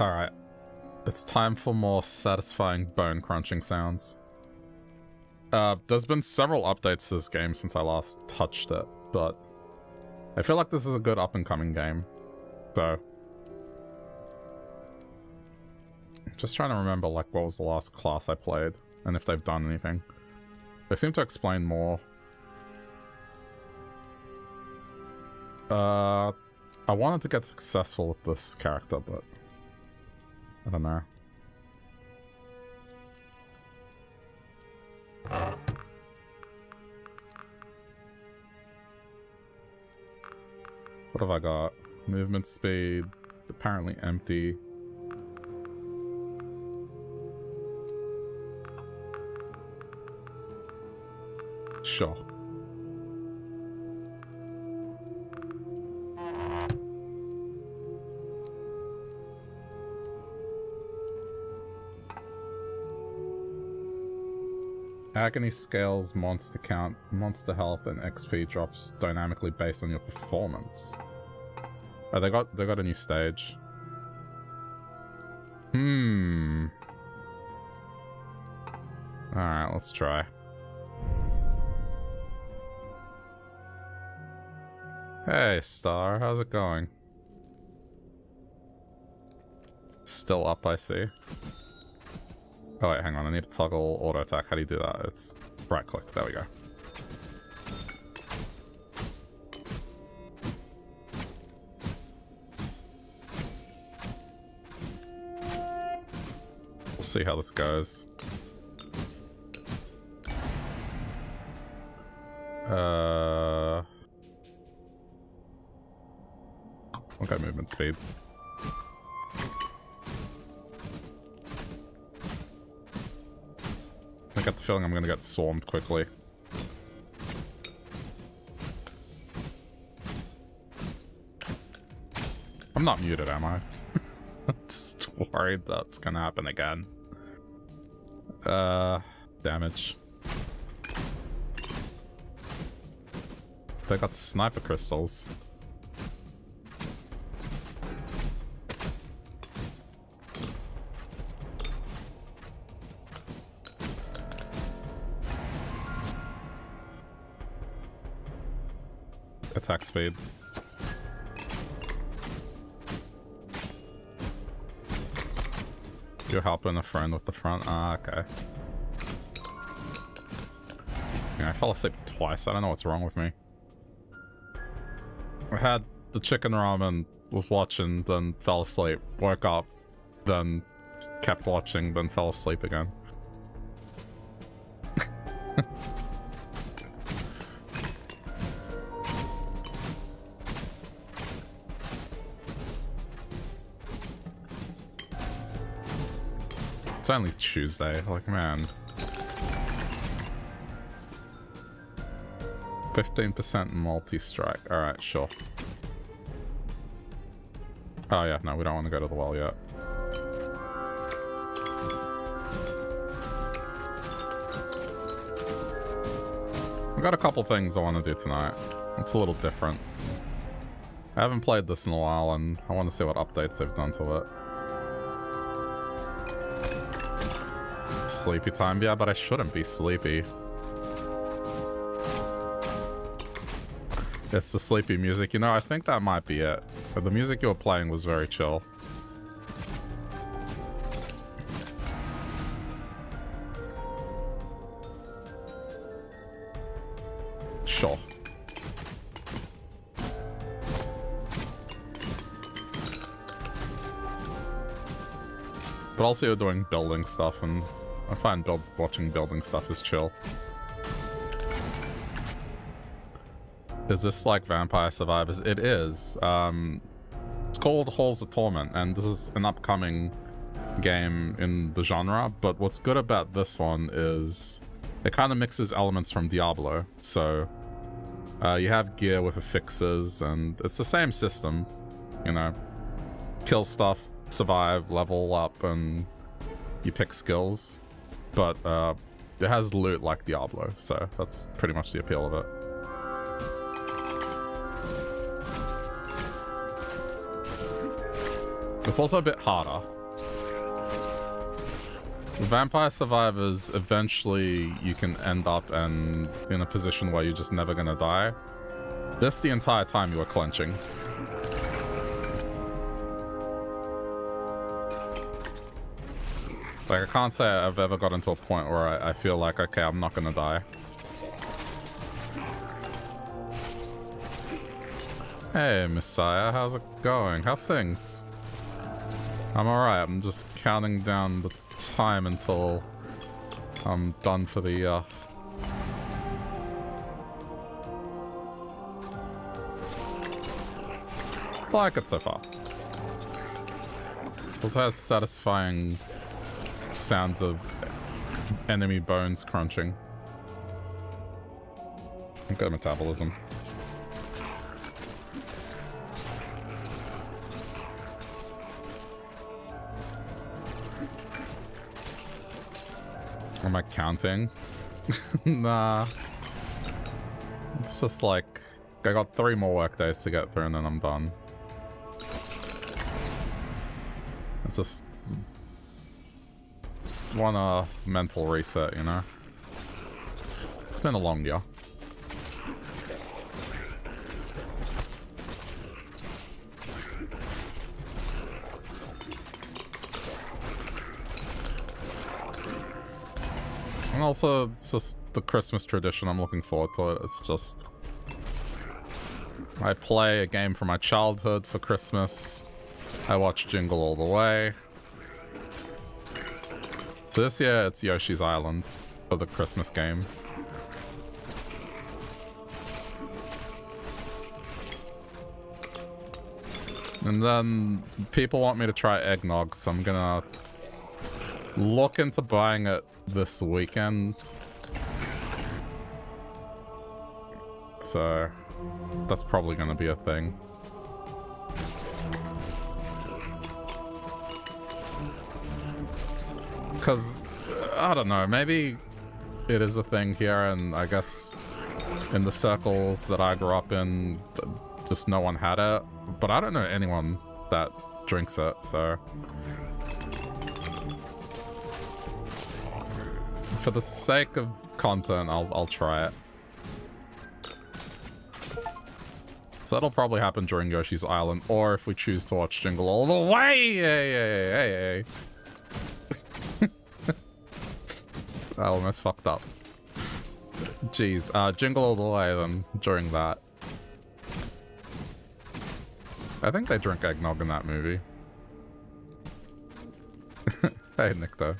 Alright. It's time for more satisfying bone-crunching sounds. There's been several updates to this game since I last touched it, but I feel like this is a good up-and-coming game. So, I'm just trying to remember, like, what was the last class I played, and if they've done anything. They seem to explain more. I wanted to get successful with this character, but I don't know. What have I got? Movement speed, apparently empty. Sure. Agony scales monster count, monster health, and XP drops dynamically based on your performance. Oh, they got a new stage. Alright, let's try. Hey, Star, how's it going? Still up, I see. Oh wait, hang on, I need to toggle auto attack. How do you do that? It's right click, there we go. We'll see how this goes. I'll go movement speed. I got the feeling I'm going to get swarmed quickly. I'm not muted, am I? I'm just worried that's going to happen again. Damage. They got sniper crystals. Attack speed. You're helping a friend with the front. Ah, okay. Yeah, I fell asleep twice. I don't know what's wrong with me. I had the chicken ramen, was watching, then fell asleep. Woke up, then kept watching, then fell asleep again. It's only Tuesday, like, man. 15% multi-strike. Alright, sure. Oh yeah, no, we don't want to go to the well yet. I've got a couple things I want to do tonight. It's a little different. I haven't played this in a while, and I want to see what updates they've done to it. Sleepy time, yeah, but I shouldn't be sleepy. It's the sleepy music. You know, I think that might be it. But the music you were playing was very chill. Sure. But also you're doing building stuff, and I find watching building stuff is chill. Is this like Vampire Survivors? It is. It's called Halls of Torment, and this is an upcoming game in the genre, but what's good about this one is it kind of mixes elements from Diablo. So you have gear with affixes, and it's the same system, you know. Kill stuff, survive, level up, and you pick skills. But it has loot like Diablo, so that's pretty much the appeal of it. It's also a bit harder. With Vampire Survivors, eventually you can end up and in a position where you're just never gonna die. This, the entire time you were clenching. Like, I can't say I've ever gotten to a point where I feel like, okay, I'm not gonna die. Hey, Messiah, how's it going? How's things? I'm alright, I'm just counting down the time until I'm done for the, I like it so far. Also has satisfying sounds of enemy bones crunching. Good metabolism. Am I counting? Nah. It's just like, I got 3 more work days to get through and then I'm done. I just want a mental reset, you know? It's been a long year. And also, it's just the Christmas tradition. I'm looking forward to it. It's just, I play a game from my childhood for Christmas. I watch Jingle All the Way. So this year, it's Yoshi's Island for the Christmas game. And then people want me to try eggnog, so I'm gonna look into buying it this weekend. So that's probably gonna be a thing. Because, I don't know, maybe it is a thing here, and I guess in the circles that I grew up in, just no one had it. But I don't know anyone that drinks it, so. For the sake of content, I'll try it. So that'll probably happen during Yoshi's Island, or if we choose to watch Jingle All the Way! Hey. I almost fucked up. Jeez, Jingle All the Way then, during that. I think they drink eggnog in that movie. Hey, Nikto.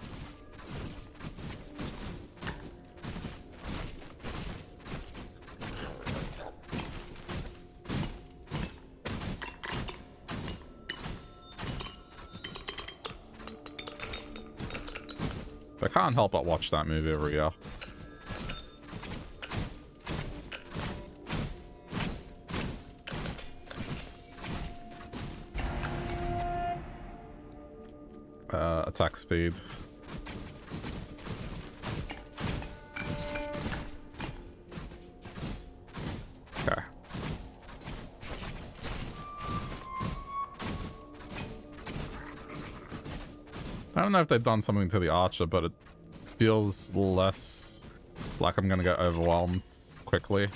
I can't help but watch that movie every year. Attack speed. Okay. I don't know if they've done something to the archer, but it feels less like I'm gonna get overwhelmed quickly.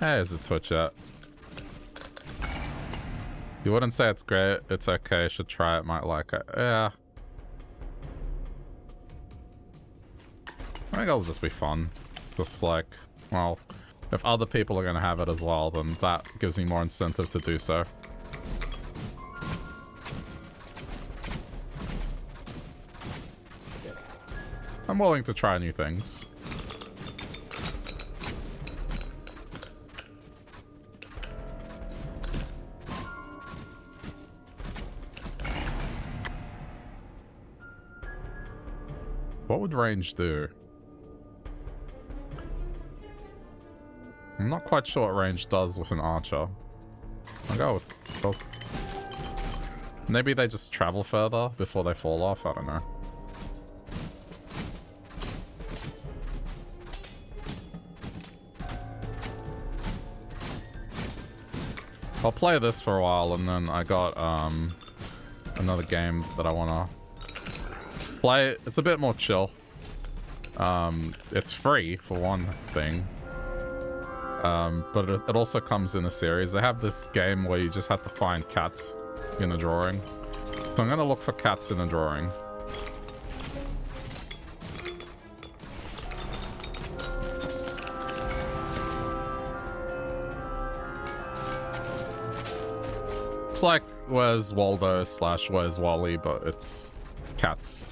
Hey, is it Twitch yet? You wouldn't say it's great, it's okay, should try it, might like it. Yeah. I think it'll just be fun. Just like, well, if other people are going to have it as well, then that gives me more incentive to do so. I'm willing to try new things. What would range do? I'm not quite sure what range does with an archer. I'll go with both. Maybe they just travel further before they fall off, I don't know. I'll play this for a while, and then I got another game that I want to play. It's a bit more chill. It's free for one thing, but it also comes in a series. They have this game where you just have to find cats in a drawing. So I'm gonna look for cats in a drawing. It's like Where's Waldo / Where's Wally, but it's cats.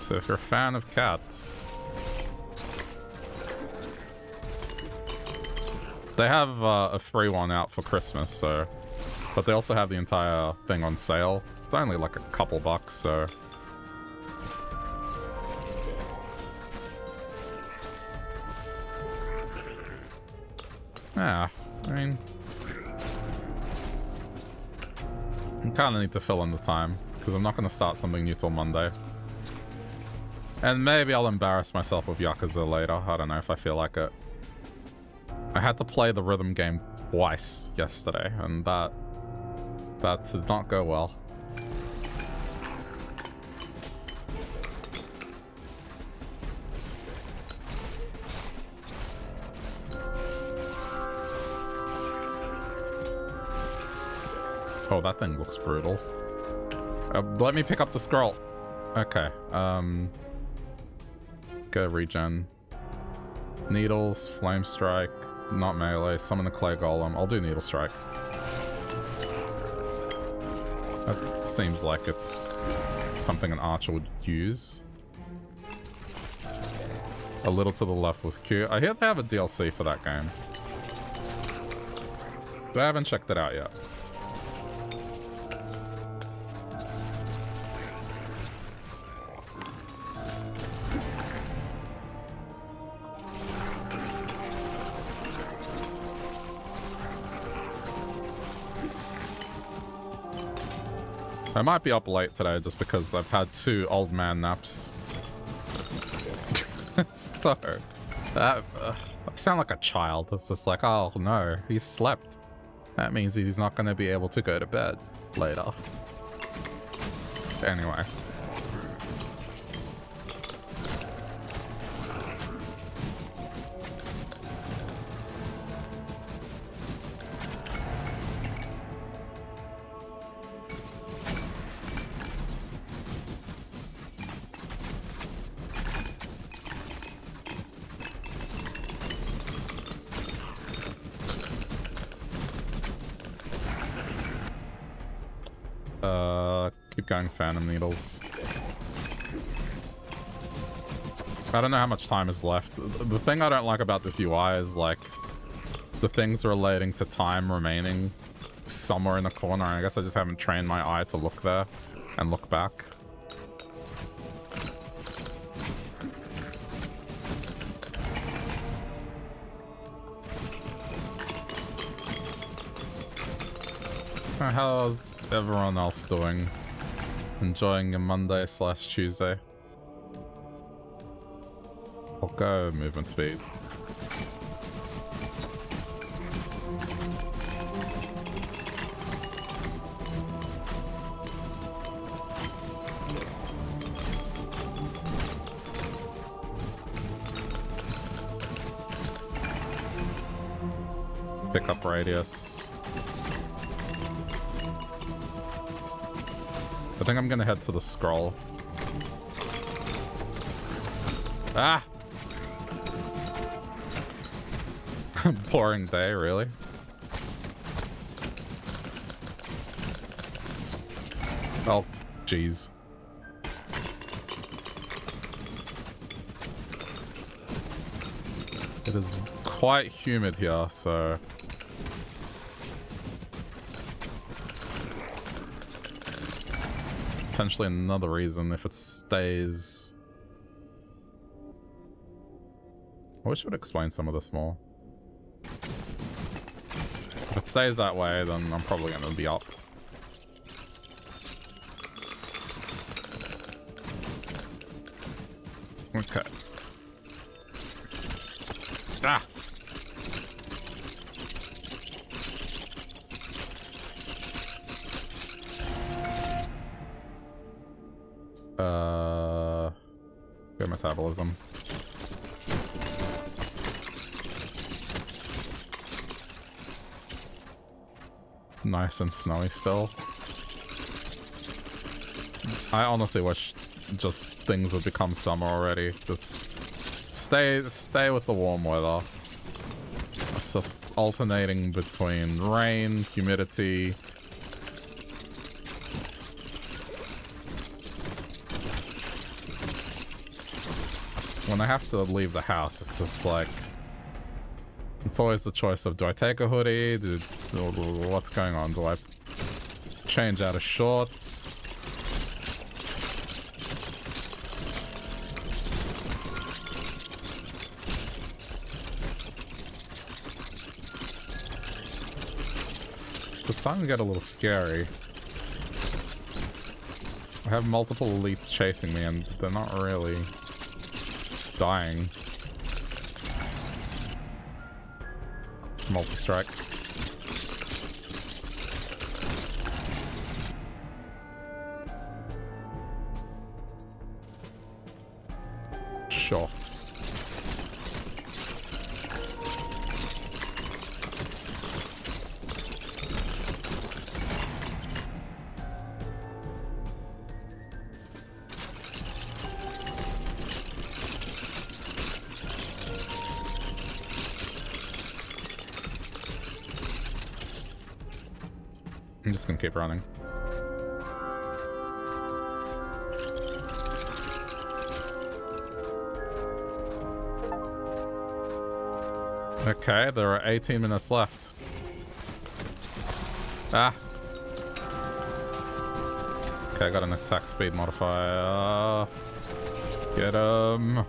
So if you're a fan of cats, they have a free one out for Christmas, so, but they also have the entire thing on sale. It's only like a couple bucks, so. Yeah, I mean, I kind of need to fill in the time because I'm not going to start something new till Monday. And maybe I'll embarrass myself with Yakuza later. I don't know if I feel like it. I had to play the rhythm game twice yesterday, and that did not go well. Oh, that thing looks brutal. Let me pick up the scroll. Okay, go regen. Needles, flame strike, not melee, summon the clay golem. I'll do needle strike. That seems like it's something an archer would use. A little to the left was cute. I hear they have a DLC for that game. I haven't checked it out yet. I might be up late today just because I've had 2 old man naps. So, I sound like a child. It's just like, oh no, he slept. That means he's not going to be able to go to bed later. Anyway. Phantom needles. I don't know how much time is left. The thing I don't like about this UI is like the things relating to time remaining somewhere in the corner. I guess I just haven't trained my eye to look there and look back. How's everyone else doing? Enjoying your Monday / Tuesday. I'll go movement speed. Pick up radius. I think I'm gonna head to the scroll. Ah! Boring day, really. Oh, jeez. It is quite humid here, so... Potentially another reason if it stays. I wish it would explain some of this more. If it stays that way, then I'm probably going to be up. Okay. Ah. Good metabolism. Nice and snowy still. I honestly wish just things would become summer already. Just stay with the warm weather. It's just alternating between rain, humidity. When I have to leave the house, it's just like, it's always the choice of, do I take a hoodie? What's going on? Do I change out of shorts? It's starting to get a little scary. I have multiple elites chasing me and they're not really dying. Multi-strike. Sure. I'm just gonna keep running. Okay, there are 18 minutes left. Ah. Okay, I got an attack speed modifier. Get him.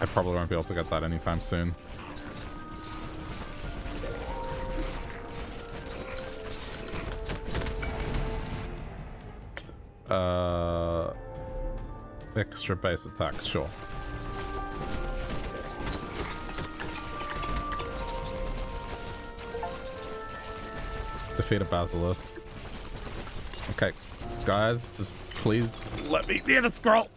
I probably won't be able to get that anytime soon. Extra base attacks, sure. Defeat a basilisk. Okay, guys, just please let me in a scroll.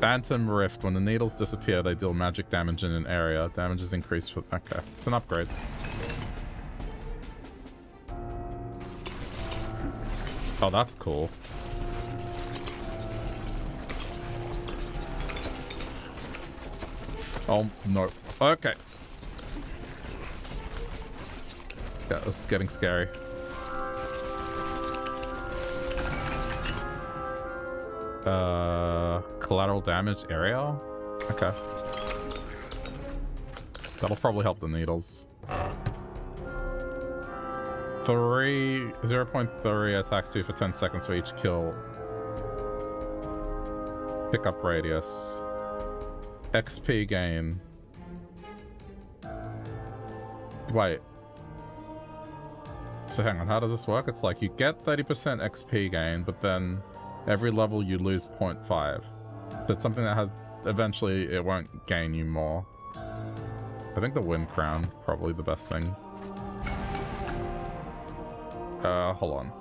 Phantom Rift. When the needles disappear, they deal magic damage in an area. Damage is increased for... Okay. It's an upgrade. Oh, that's cool. Oh, no. Okay. Yeah, this is getting scary. Collateral damage area? Okay. That'll probably help the needles. 0.3 attacks you for 10 seconds for each kill. Pick up radius. XP gain. Wait. So hang on, how does this work? It's like you get 30% XP gain, but then every level you lose 0.5. That's something that has... Eventually, it won't gain you more. I think the Wind Crown, probably the best thing. Hold on.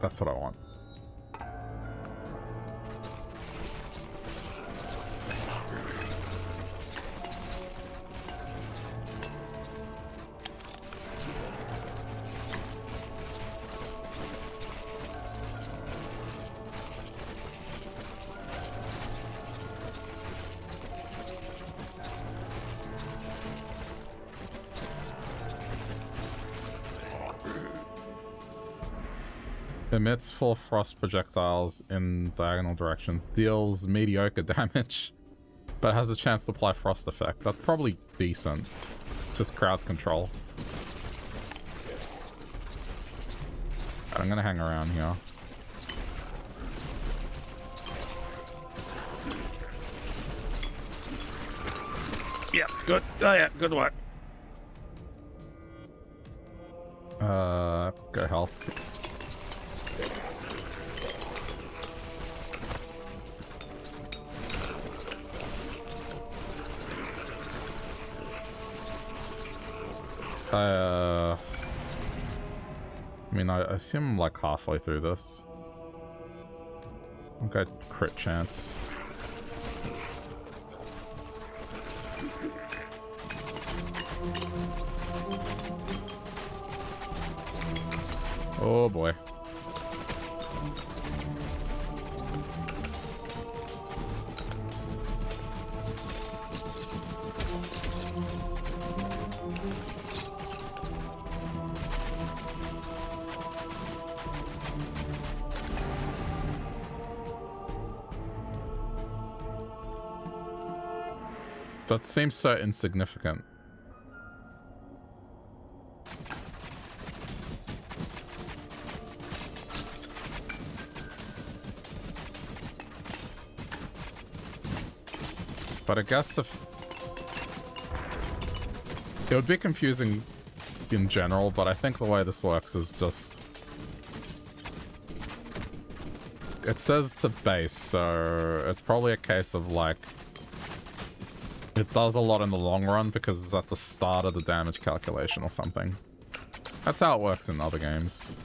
That's what I want. Emits full frost projectiles in diagonal directions, deals mediocre damage, but has a chance to apply frost effect. That's probably decent. It's just crowd control. Right, I'm gonna hang around here. Yeah, good. Oh yeah, good work. Go health. I mean, I assume I'm like halfway through this. I'll go crit chance. Oh boy. That seems so insignificant. But I guess if... it would be confusing in general, but I think the way this works is just... it says to base, so it's probably a case of like... it does a lot in the long run because it's at the start of the damage calculation or something. That's how it works in other games.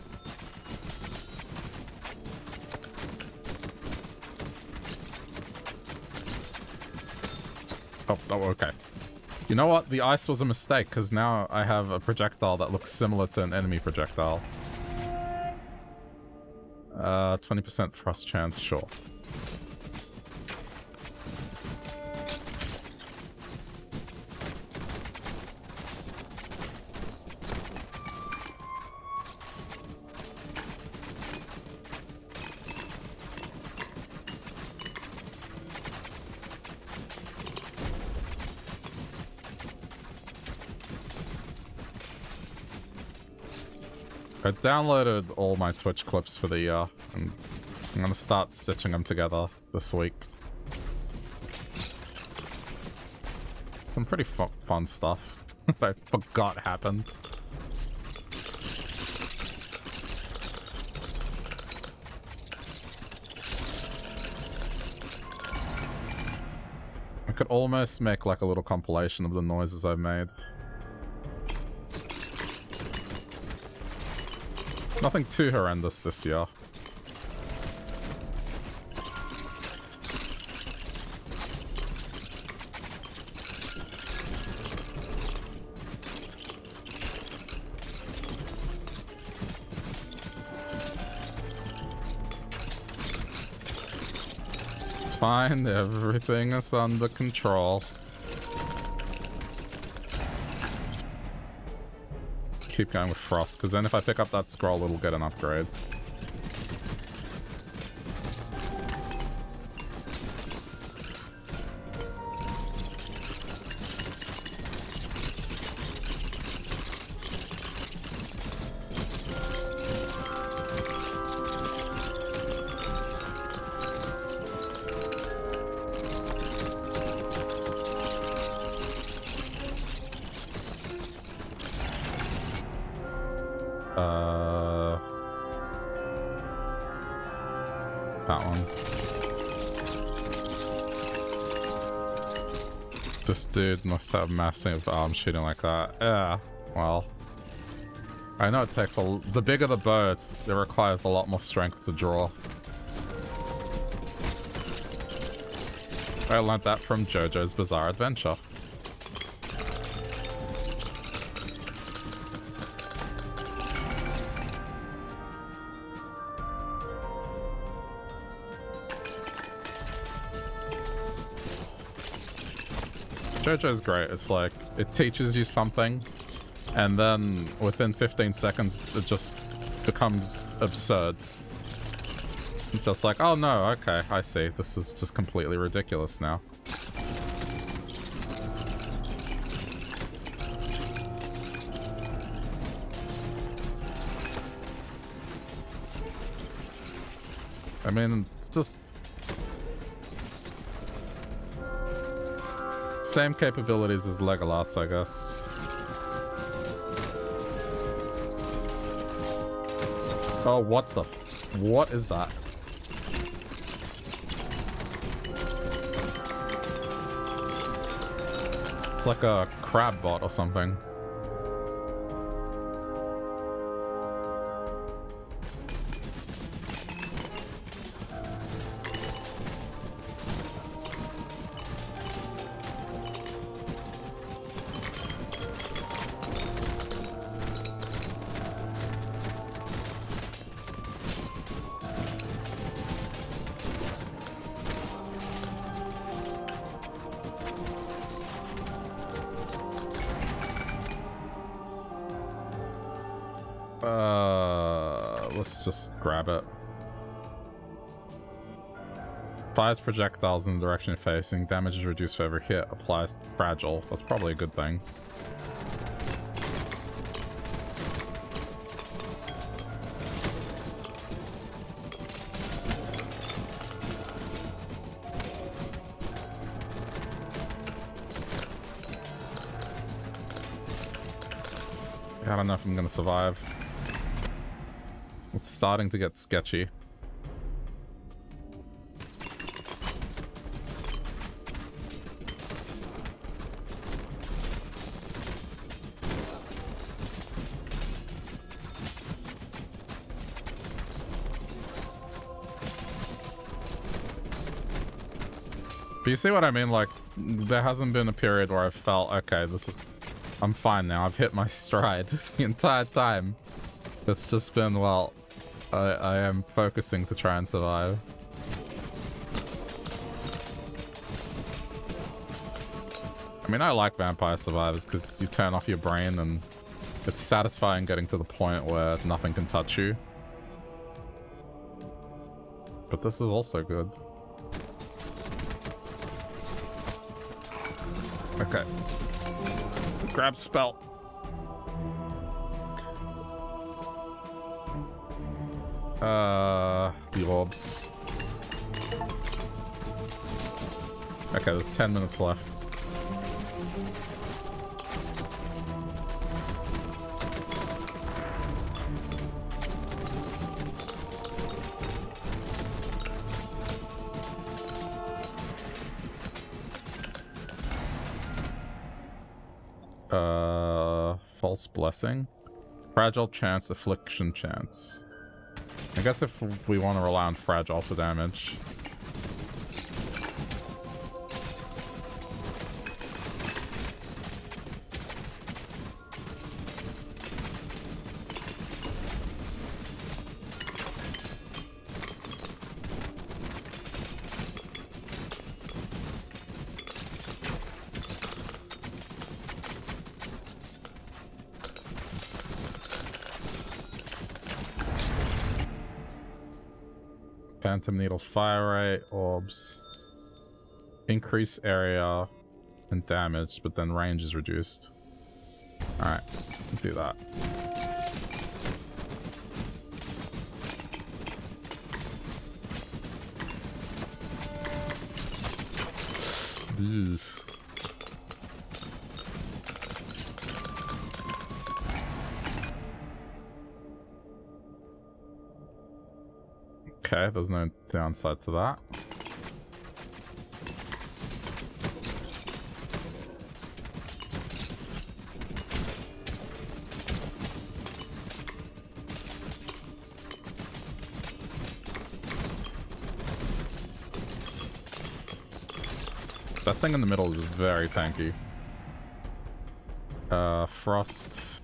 Oh, okay. You know what? The ice was a mistake, because now I have a projectile that looks similar to an enemy projectile. 20% thrust chance, sure. I downloaded all my Twitch clips for the year, and I'm gonna start stitching them together this week. Some pretty fun stuff that I forgot happened. I could almost make like a little compilation of the noises I've made. Nothing too horrendous this year. It's fine, everything is under control. Keep going with frost, because then if I pick up that scroll, it'll get an upgrade. Dude must have massive arm shooting like that. Yeah, well, I know it takes a... the bigger the bow, it requires a lot more strength to draw. I learned that from JoJo's Bizarre Adventure. JoJo's great. It's like, it teaches you something, and then within 15 seconds, it just becomes absurd. It's just like, oh no, okay, I see. This is just completely ridiculous now. I mean, it's just... same capabilities as Legolas, I guess. Oh, what the... What is that? It's like a crab bot or something. Grab it. Fires projectiles in the direction you're facing. Damage is reduced for every hit. Applies fragile. That's probably a good thing. I don't know if I'm gonna survive. It's starting to get sketchy. But you see what I mean? Like, there hasn't been a period where I felt, okay, this is... I'm fine now. I've hit my stride the entire time. It's just been, well... I am focusing to try and survive. I mean, I like Vampire Survivors because you turn off your brain and it's satisfying getting to the point where nothing can touch you. But this is also good. Okay. Grab spell. The orbs. Okay, there's 10 minutes left. False blessing. Fragile chance, affliction chance. I guess if we want to rely on fragile for damage. Needle, fire rate, orbs, increase area and damage, but then range is reduced. Alright, do that. Ugh. Okay, there's no downside to that. That thing in the middle is very tanky. Frost...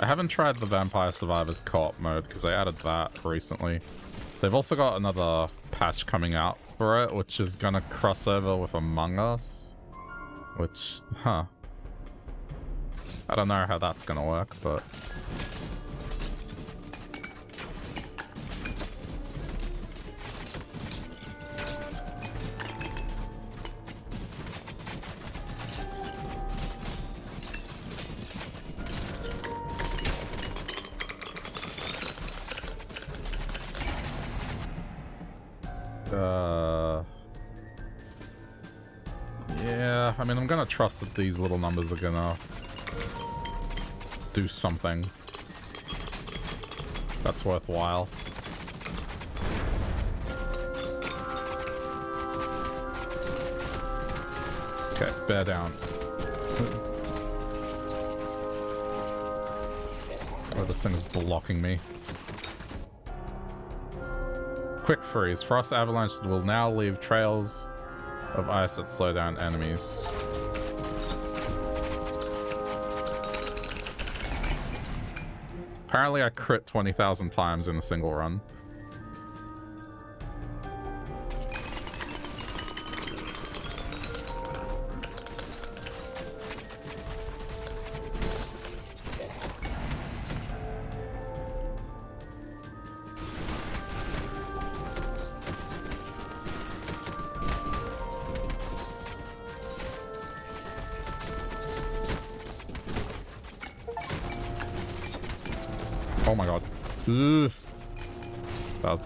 I haven't tried the Vampire Survivors co-op mode because they added that recently. They've also got another patch coming out for it, which is gonna cross over with Among Us. Which, huh. I don't know how that's gonna work, but... Yeah, I mean, I'm gonna trust that these little numbers are gonna do something that's worthwhile. Okay, bear down. Oh, this thing's blocking me. Quick freeze. Frost avalanche will now leave trails of ice that slow down enemies. Apparently I crit 20,000 times in a single run.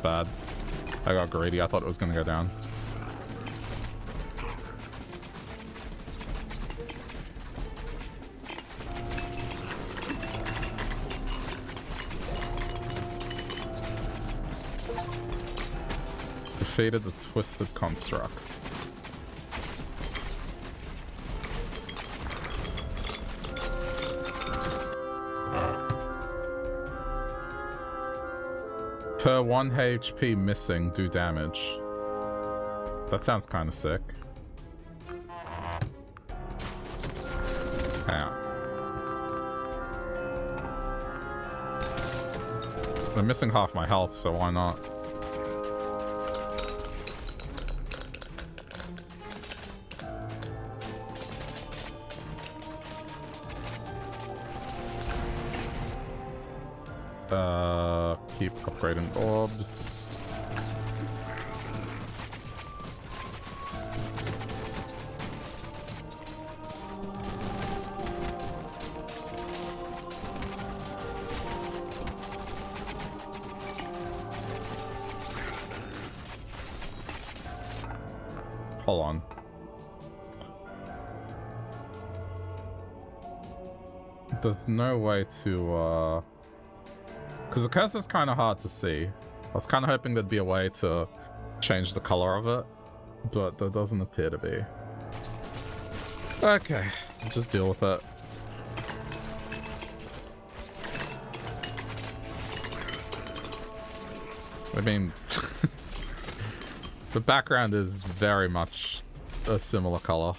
Bad. I got greedy. I thought it was going to go down. Defeated the twisted construct. Per 1 HP missing, do damage. That sounds kind of sick. Hang on. I'm missing half my health, so why not? Keep upgrading orbs. Hold on. There's no way to, because the cursor's kind of hard to see. I was kind of hoping there'd be a way to change the color of it, but there doesn't appear to be. Okay, just deal with it. I mean, the background is very much a similar color.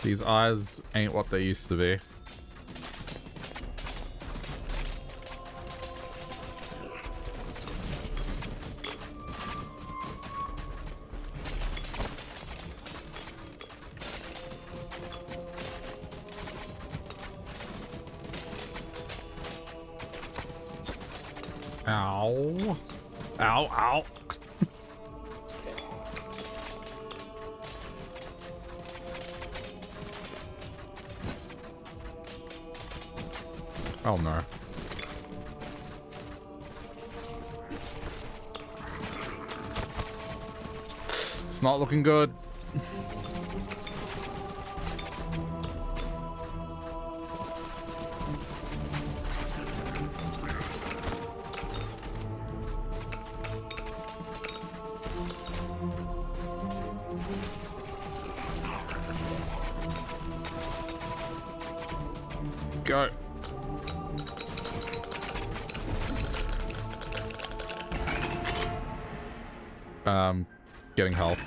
These eyes ain't what they used to be. Ow. Ow, ow. Oh no. It's not looking good. Go. Getting help.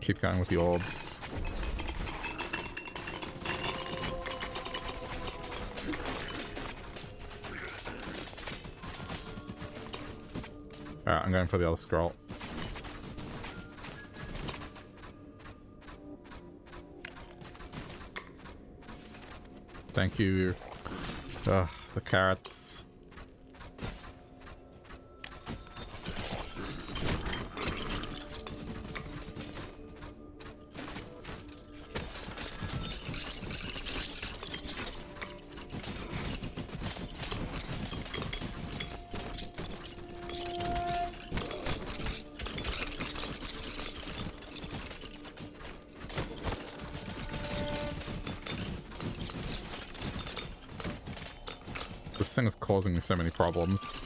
Keep going with the orbs. Alright, I'm going for the other scroll. Thank you. Ugh, the carrots. This thing is causing me so many problems.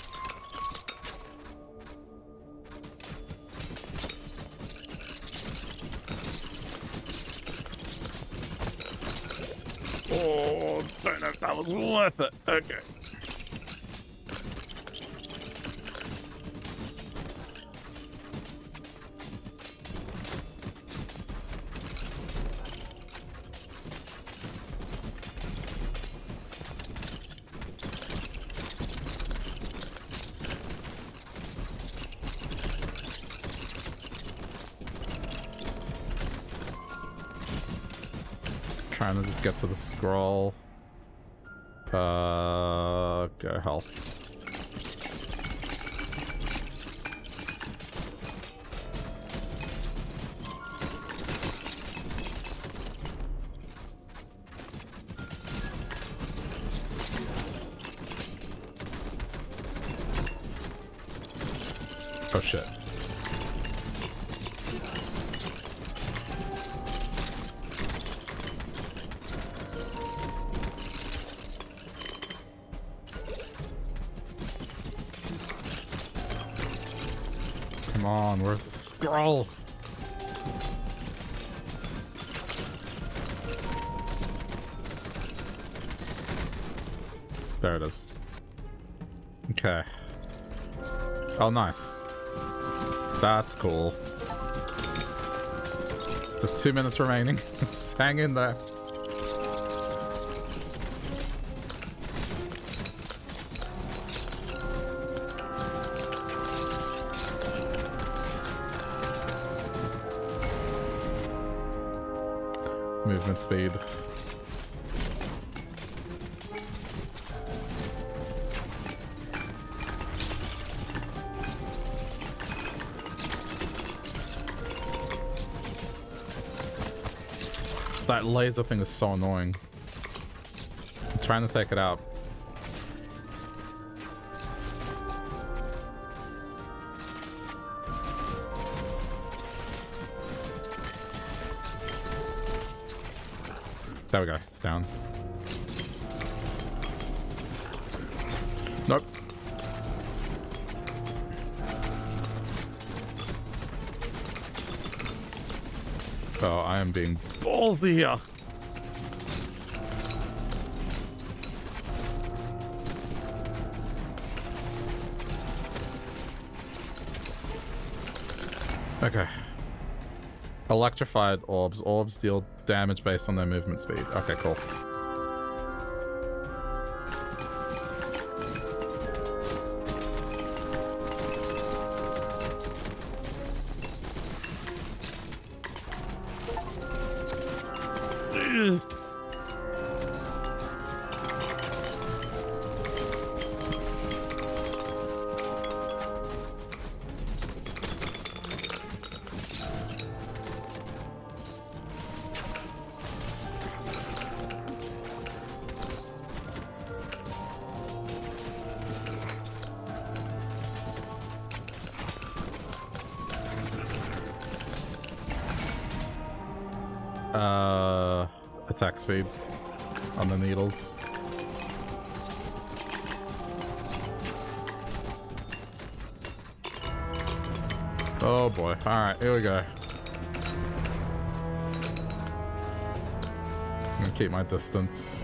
Oh, don't know if that was worth it. Okay. Trying to just get to the scroll. Go health. Oh shit. Where's the scroll? There it is. Okay. Oh, nice. That's cool. There's 2 minutes remaining. Just hang in there. Movement speed. That laser thing is so annoying. I'm trying to take it out. There we go, it's down. Nope. Oh, I am being ballsy here. Okay. Electrified orbs. Orbs deal damage based on their movement speed. Okay, cool. Attack speed on the needles. Oh boy. Alright, here we go. I'm gonna keep my distance.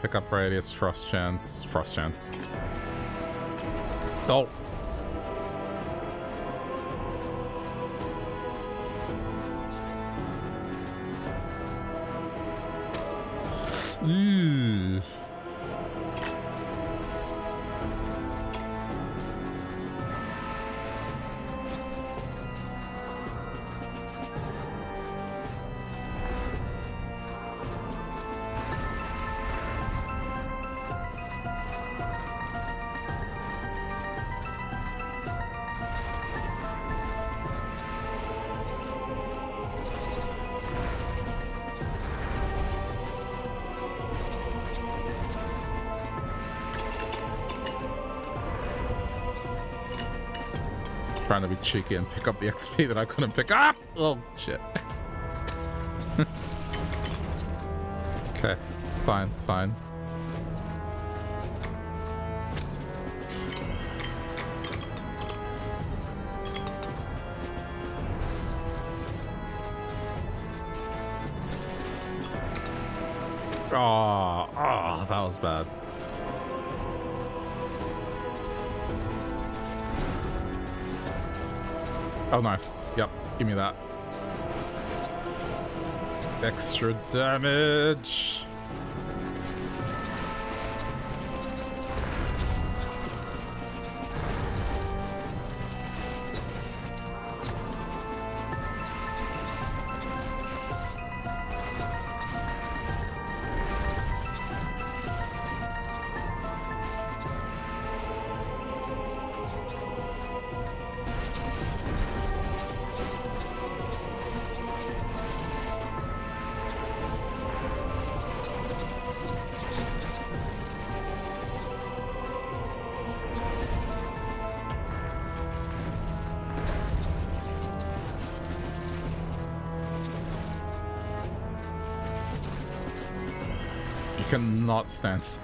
Pick up radius, frost chance. Frost chance. Oh! Ooh. Trying to be cheeky and pick up the XP that I couldn't pick up. Oh shit. Okay, fine, fine. Oh, oh, that was bad. Oh, nice. Yep, give me that. Extra damage. Not stand still.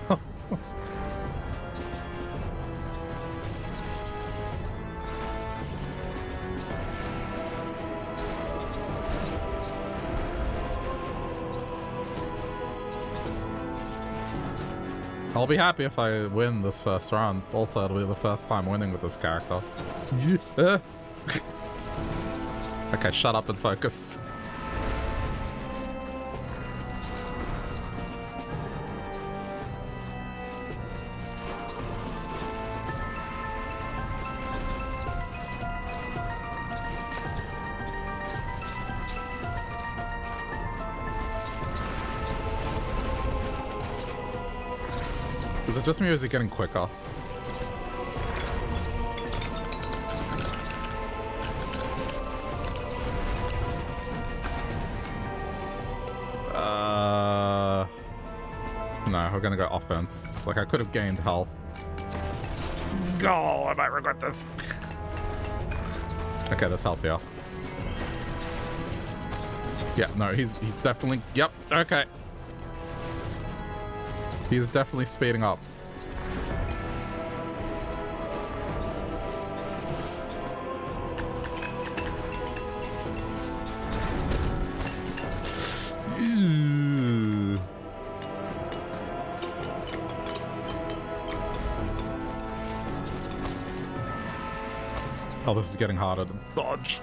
I'll be happy if I win this first round. Also, it'll be the first time winning with this character. Okay, shut up and focus. Is it just me or is it getting quicker? No, we're gonna go offense. Like, I could have gained health. Oh, I might regret this. Okay, that's healthier. Yeah, no, he's definitely... Yep, okay. He's definitely speeding up. Oh, this is getting harder to dodge.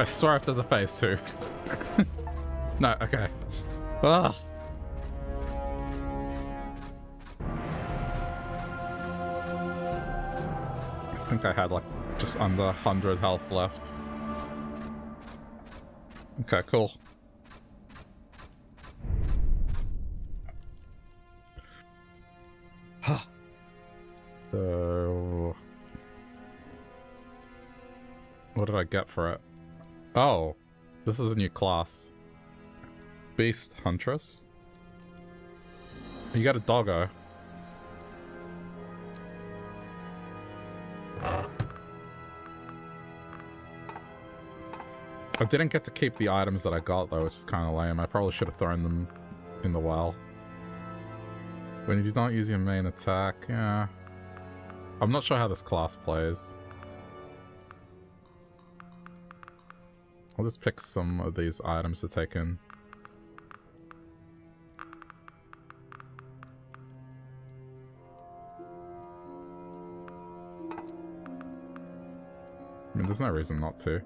I swear if there's a phase two. No, okay. Ugh. I think I had like just under 100 health left. Okay, cool. So, what did I get for it? Oh, this is a new class. Beast Huntress? You got a doggo. I didn't get to keep the items that I got though, which is kind of lame. I probably should have thrown them in the well. When you don't use your main attack, yeah. I'm not sure how this class plays. I'll just pick some of these items to take in. mean, there's no reason not to.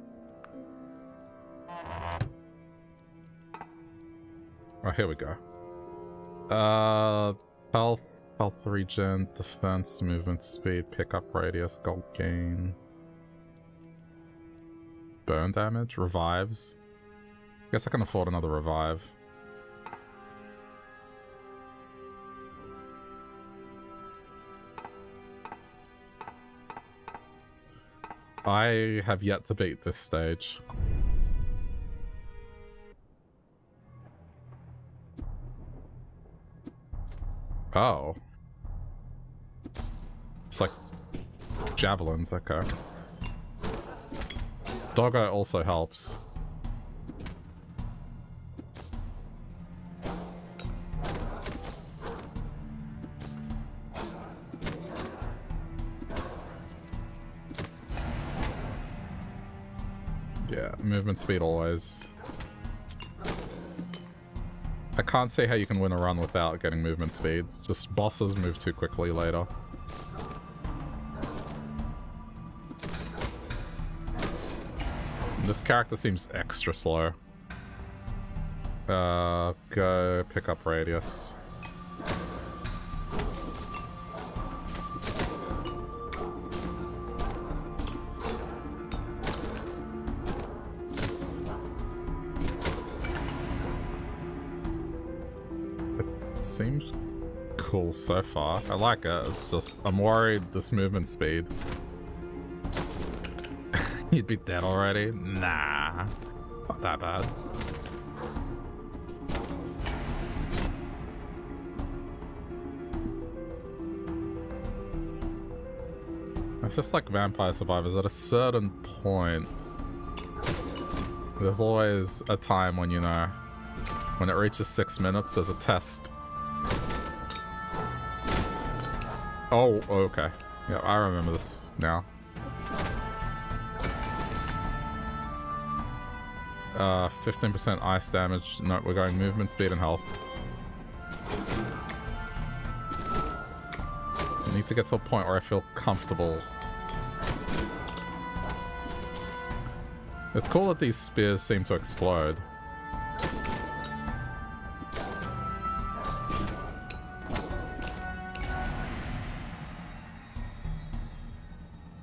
Oh, here we go. Health, health regen, defense, movement speed, pickup radius, gold gain. Burn damage, revives. Guess I can afford another revive. I have yet to beat this stage. Oh. It's like javelins, okay. Doggo also helps. Yeah, movement speed always. I can't see how you can win a run without getting movement speed. Just bosses move too quickly later. This character seems extra slow. Go pick up radius. It seems cool so far. I like it. It's just, I'm worried this movement speed. You'd be dead already? Nah, it's not that bad. It's just like Vampire Survivors. At a certain point, there's always a time when, you know, when it reaches 6 minutes, there's a test. Oh, okay. Yeah, I remember this now. %, ice damage. No, we're going movement, speed, and health. I need to get to a point where I feel comfortable. It's cool that these spears seem to explode.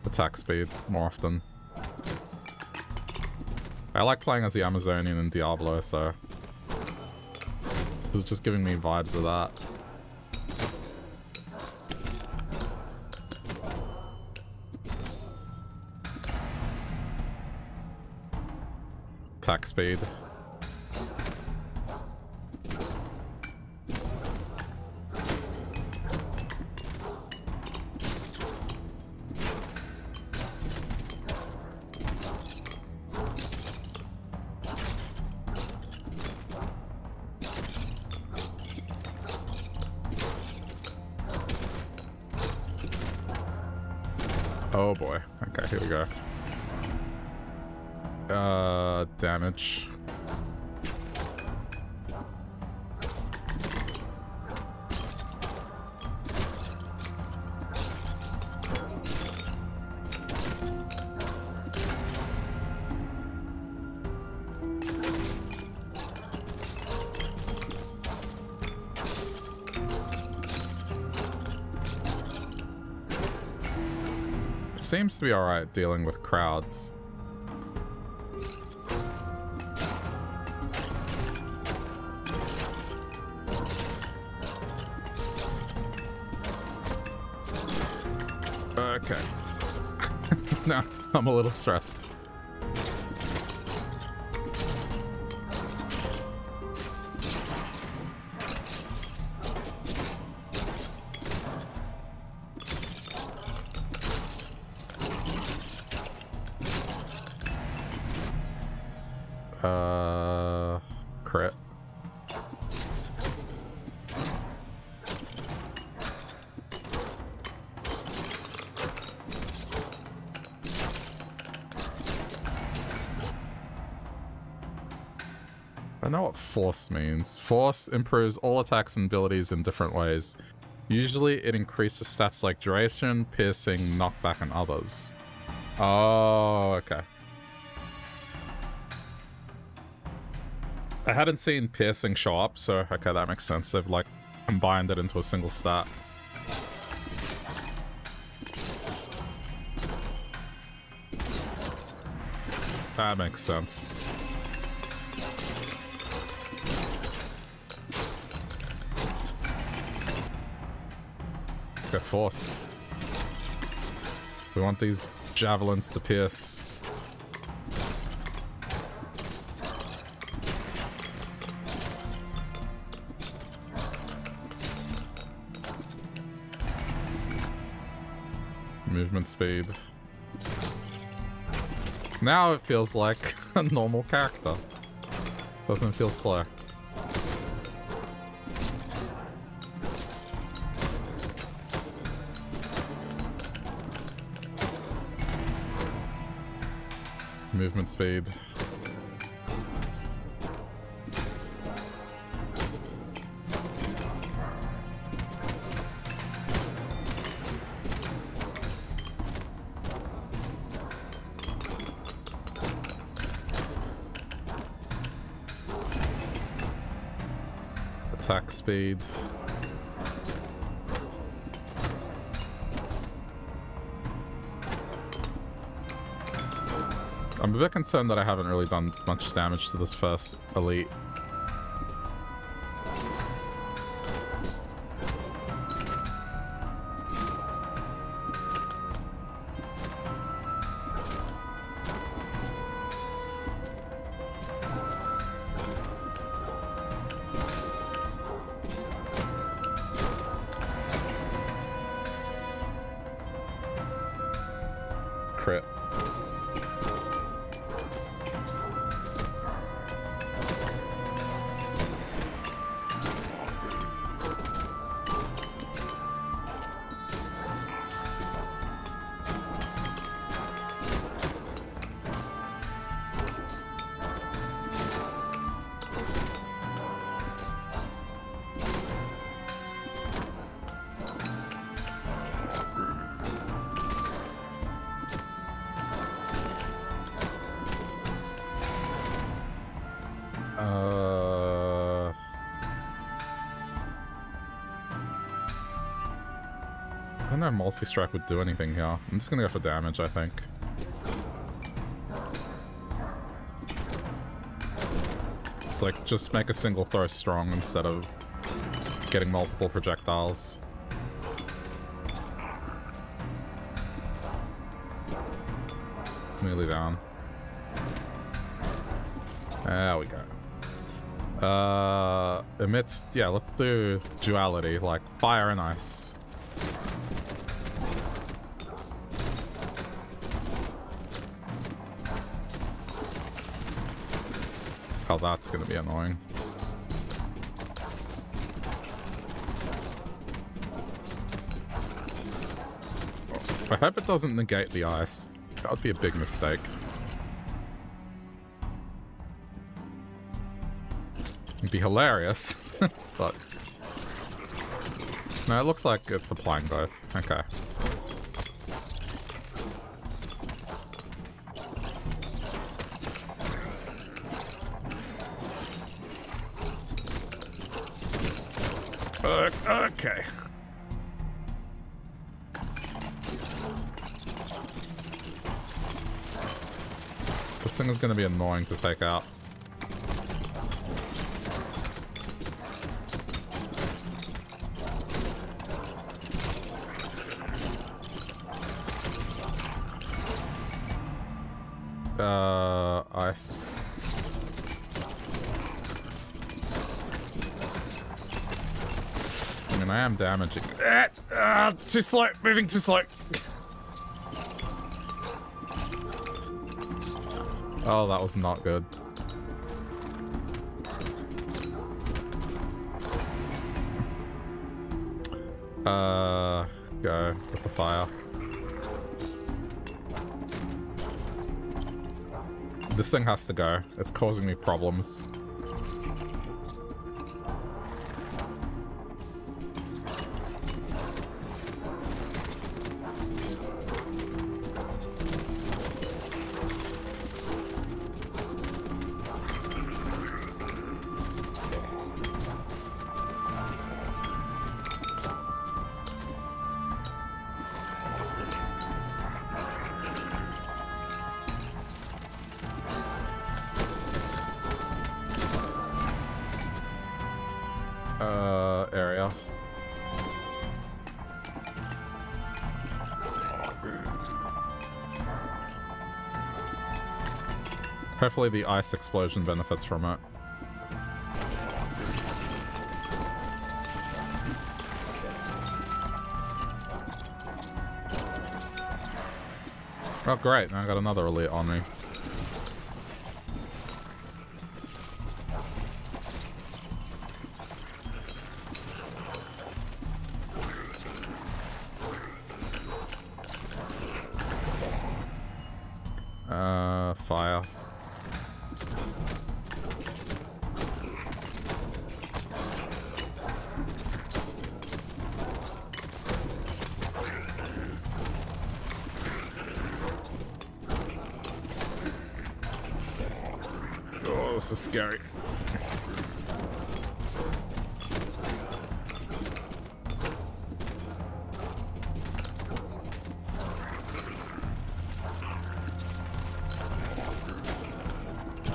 Attack speed more often. I like playing as the Amazonian in Diablo, so it's just giving me vibes of that. Attack speed. Oh boy. Okay, here we go. Damage. Seems to be alright dealing with crowds. Okay. No, I'm a little stressed. Crit. I know what force means. Force improves all attacks and abilities in different ways. Usually it increases stats like duration, piercing, knockback, and others. Oh, okay. I hadn't seen piercing show up, so okay, that makes sense. They've like combined it into a single stat. That makes sense. Good force. We want these javelins to pierce. Movement speed. Now it feels like a normal character. Doesn't feel slow. Movement speed. Attack speed. I'm a bit concerned that I haven't really done much damage to this first elite. Multi-strike would do anything here. I'm just gonna go for damage, I think. Like, just make a single throw strong instead of getting multiple projectiles. Nearly down. There we go. Emits, yeah, let's do duality, like fire and ice. Oh, that's gonna be annoying. I hope it doesn't negate the ice. That would be a big mistake. It'd be hilarious, but... No, it looks like it's applying both. Okay. Okay. This thing is going to be annoying to take out. Ice. I am damaging it. Too slow. Moving too slow. Oh, that was not good. Go with the fire. This thing has to go. It's causing me problems. area. Hopefully the ice explosion benefits from it. Oh great, now I got another elite on me. Fire. Oh, this is scary.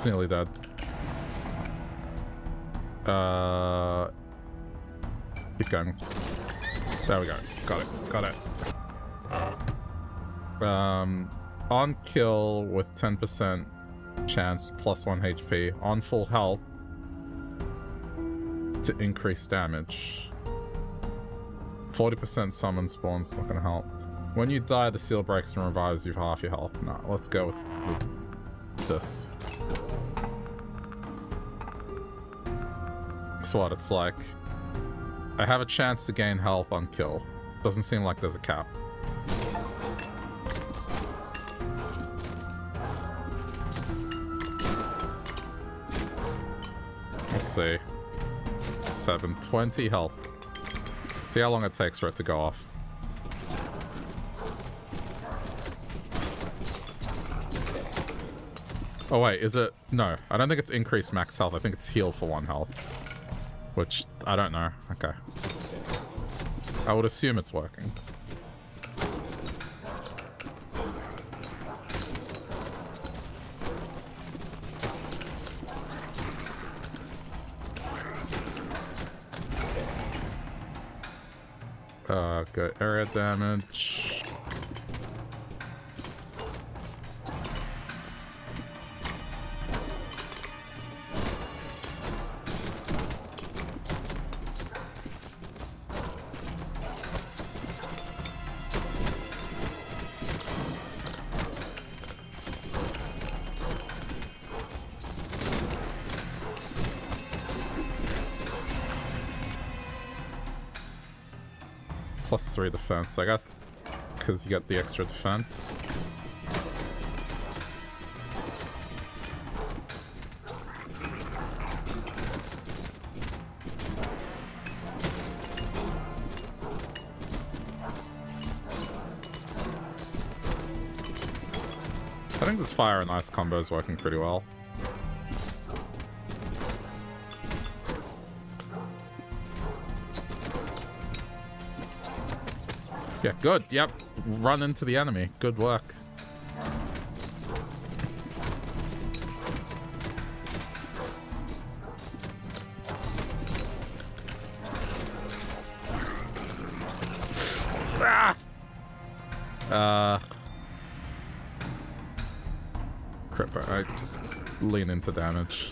Nearly dead. Keep going. There we go. Got it. Got it. On kill with 10% chance, +1 HP. On full health to increase damage. 40% summon spawns. Not gonna help. When you die, the seal breaks and revives you half your health. No, let's go with this. What it's like. I have a chance to gain health on kill. Doesn't seem like there's a cap. Let's see. 720 health. See how long it takes for it to go off. Oh wait, is it? No, I don't think it's increased max health. I think it's heal for 1 health. Which, I don't know. Okay. I would assume it's working. Good area damage. +3 defense, I guess, because you get the extra defense. I think this fire and ice combo is working pretty well. Yeah, good. Yep. Run into the enemy. Good work. Ah! Crap, I just lean into damage.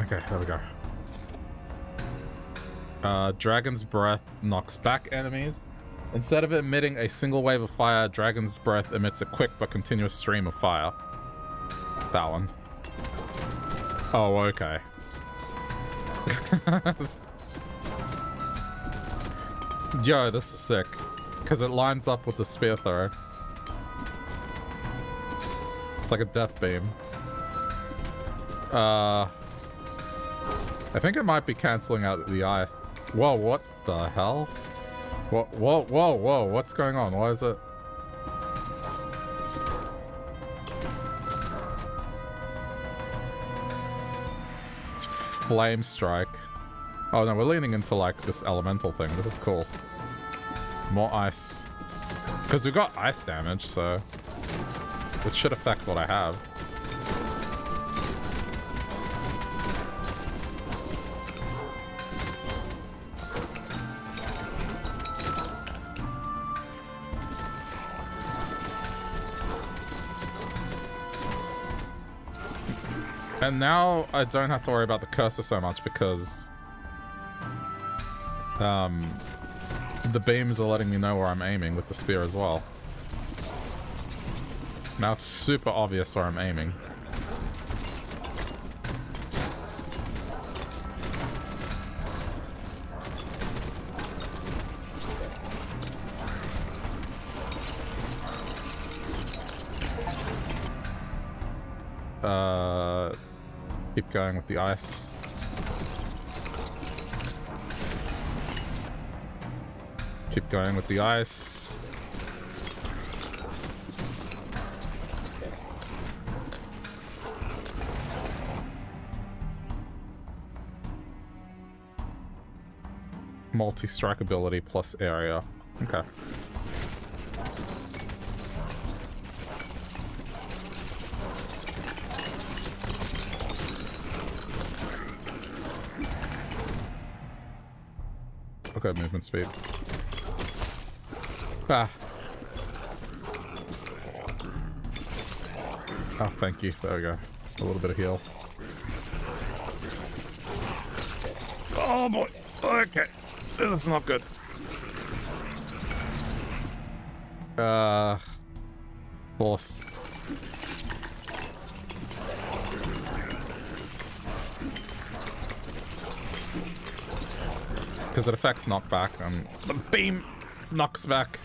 Okay, there we go. Dragon's Breath knocks back enemies. Instead of emitting a single wave of fire, Dragon's Breath emits a quick but continuous stream of fire. That one. Oh, okay. Yo, this is sick. Because it lines up with the spear throw. It's like a death beam. I think it might be cancelling out the ice. Whoa, what the hell? Whoa, what's going on? Why is it? It's flame strike. Oh no, we're leaning into like this elemental thing. This is cool. More ice. Because we've got ice damage, so it should affect what I have. And now I don't have to worry about the cursor so much because the beams are letting me know where I'm aiming with the spear as well. Now it's super obvious where I'm aiming. Keep going with the ice. Keep going with the ice. Multi-strike ability plus area. Okay. Okay, movement speed. Ah. Oh, thank you. There we go. A little bit of heal. Oh boy. Okay. That's not good. Boss. Because it affects knockback and the beam knocks back.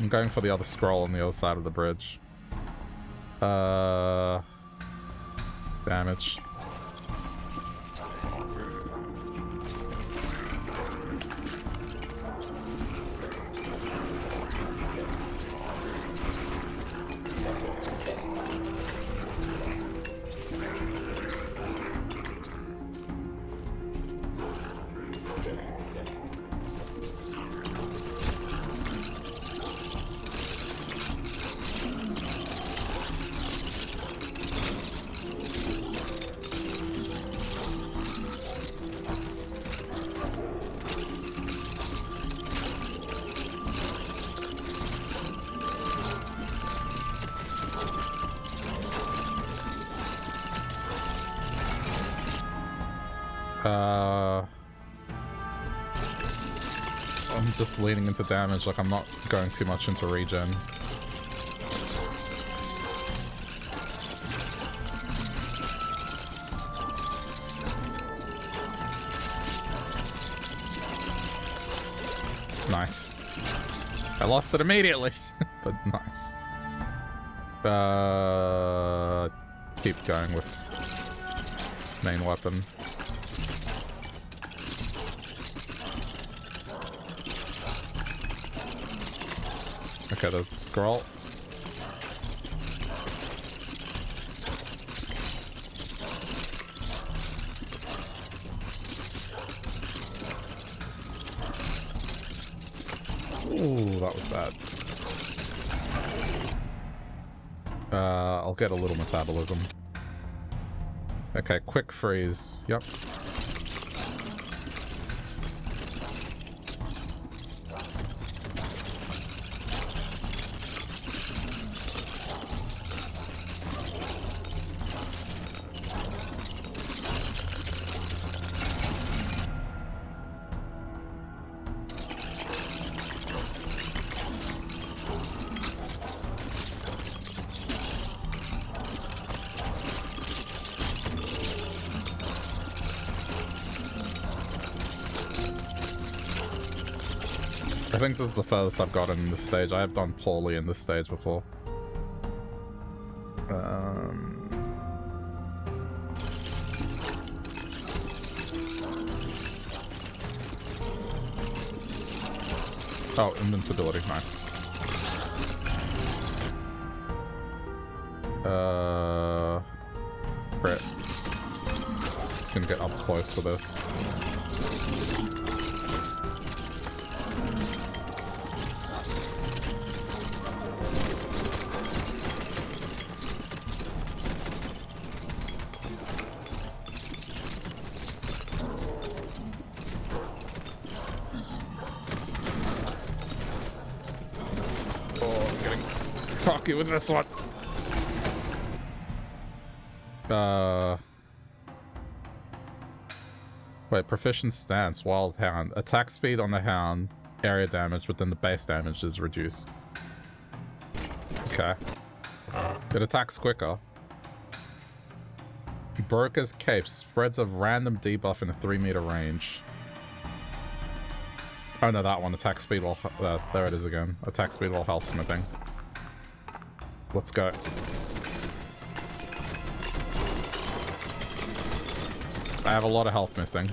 I'm going for the other scroll on the other side of the bridge. Damage. I'm just leaning into damage, like I'm not going too much into regen. Nice. I lost it immediately, but nice. Keep going with main weapon. Okay, there's the scroll. Ooh, that was bad. I'll get a little metabolism. Okay, quick freeze. Yep. I think this is the furthest I've gotten in this stage. I have done poorly in this stage before. Oh, invincibility. Nice. Crit. Just gonna get up close for this. Oh, I'm getting cocky with this one. Wait, proficient stance, wild hound. Attack speed on the hound, area damage, but then the base damage is reduced. Okay. It attacks quicker. Broker's cape spreads a random debuff in a 3-meter range. Oh no, that one. Attack speed will... there it is again. Attack speed will health smithing. Let's go. I have a lot of health missing.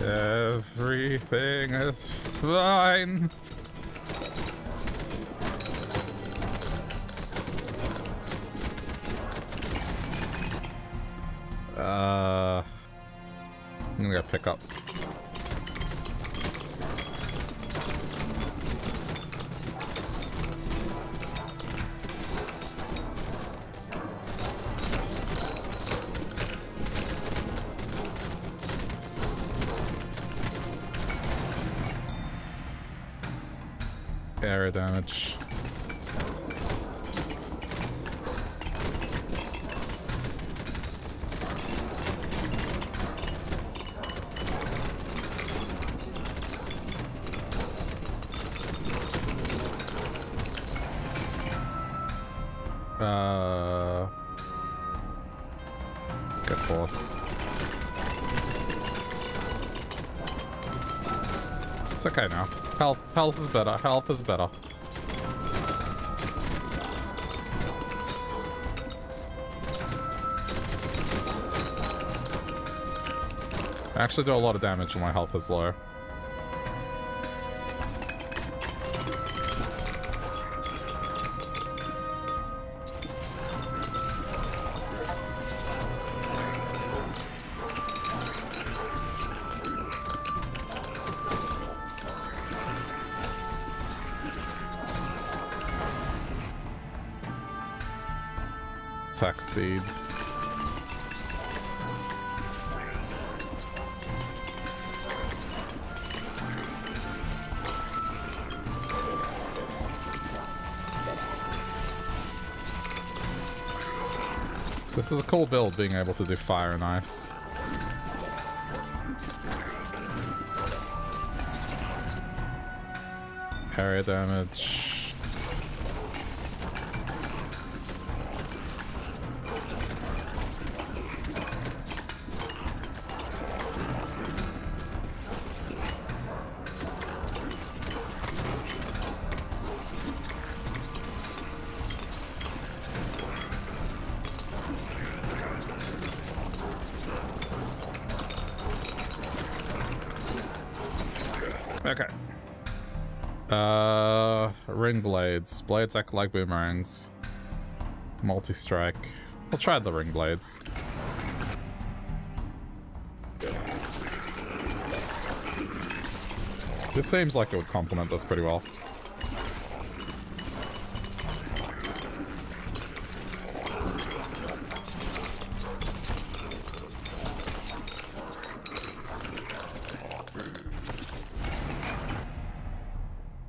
Everything is fine. I'm gonna go pick up. Damage. Good force. It's okay now. Health is better. Health is better. I actually do a lot of damage when my health is low. Attack speed. This is a cool build, being able to do fire and ice. Area damage. Blades. Blades act like boomerangs. Multi-strike. I'll try the ring blades. This seems like it would complement this pretty well.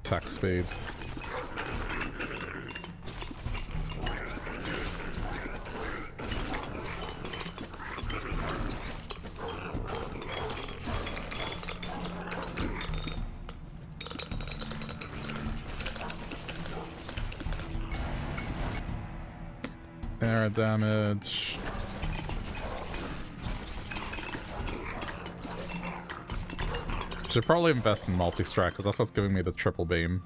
Attack speed. Damage. Should probably invest in multi-strike because that's what's giving me the triple beam.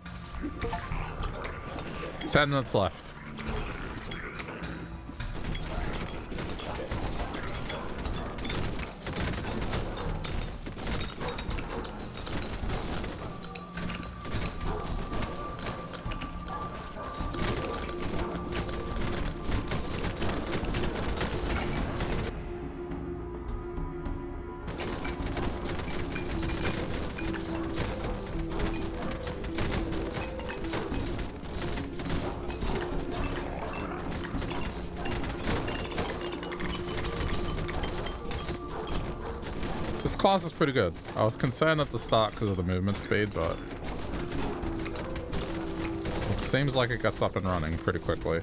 10 minutes left. This class is pretty good. I was concerned at the start because of the movement speed, but it seems like it gets up and running pretty quickly.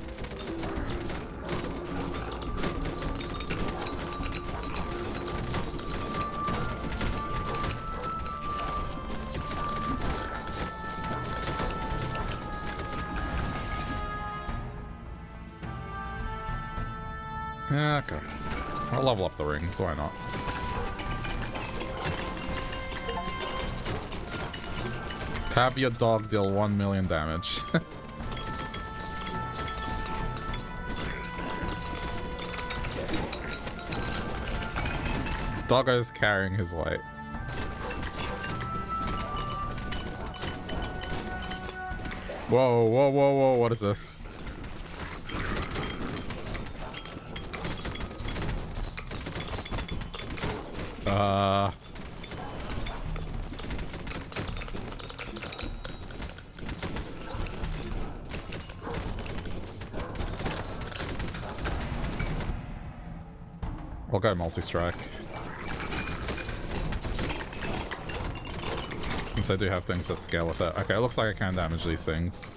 Yeah, okay. I'll level up the rings, why not? Have your dog deal 1,000,000 damage. Doggo's carrying his weight. Whoa, whoa, whoa, whoa, what is this? I'll go multi-strike. Since I do have things that scale with it. Okay, it looks like I can damage these things.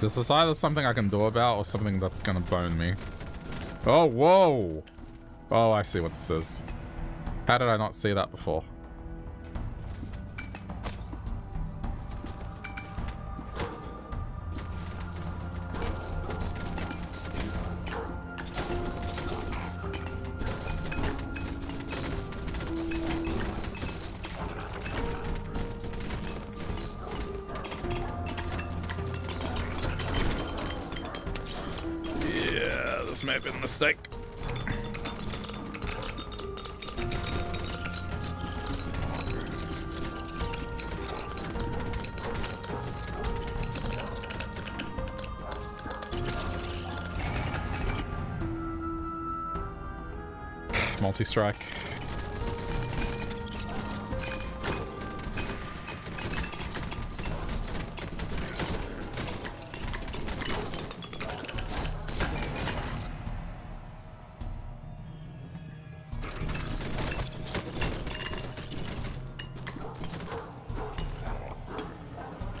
This is either something I can do about or something that's gonna bone me. Oh, whoa! Oh, I see what this is. How did I not see that before? Mistake. Multi-strike.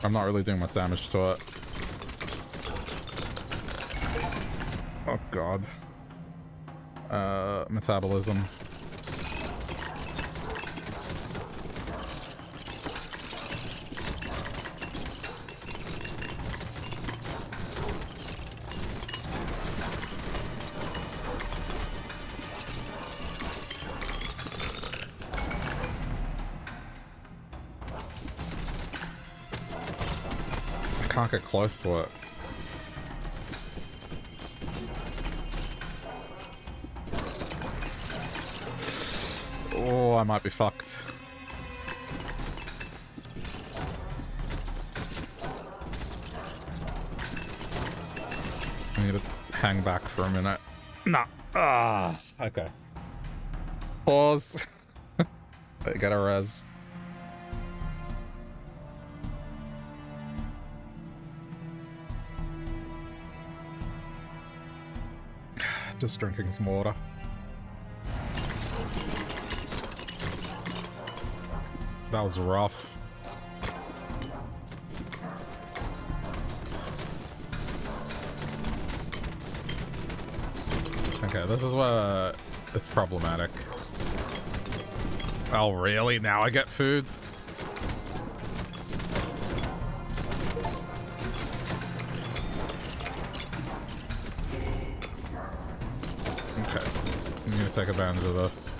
I'm not really doing much damage to it. Oh god. Metabolism. Can't get close to it. Oh, I might be fucked. I need to hang back for a minute. Nah. Ah. Okay. Pause. I gotta res. Just drinking some water. That was rough. Okay, this is where it's problematic. Oh, really? Now I get food? Take advantage of this.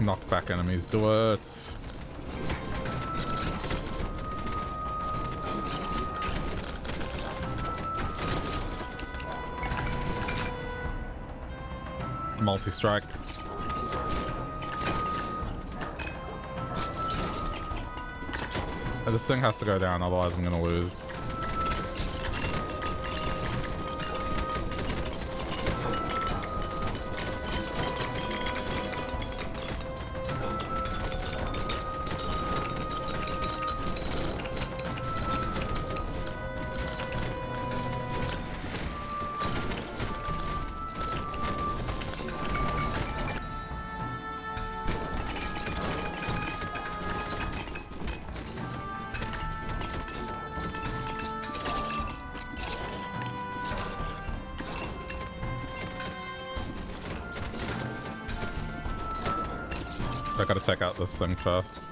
Knock back enemies, do it. Multi-strike. This thing has to go down, otherwise I'm gonna lose. I gotta take out this thing first.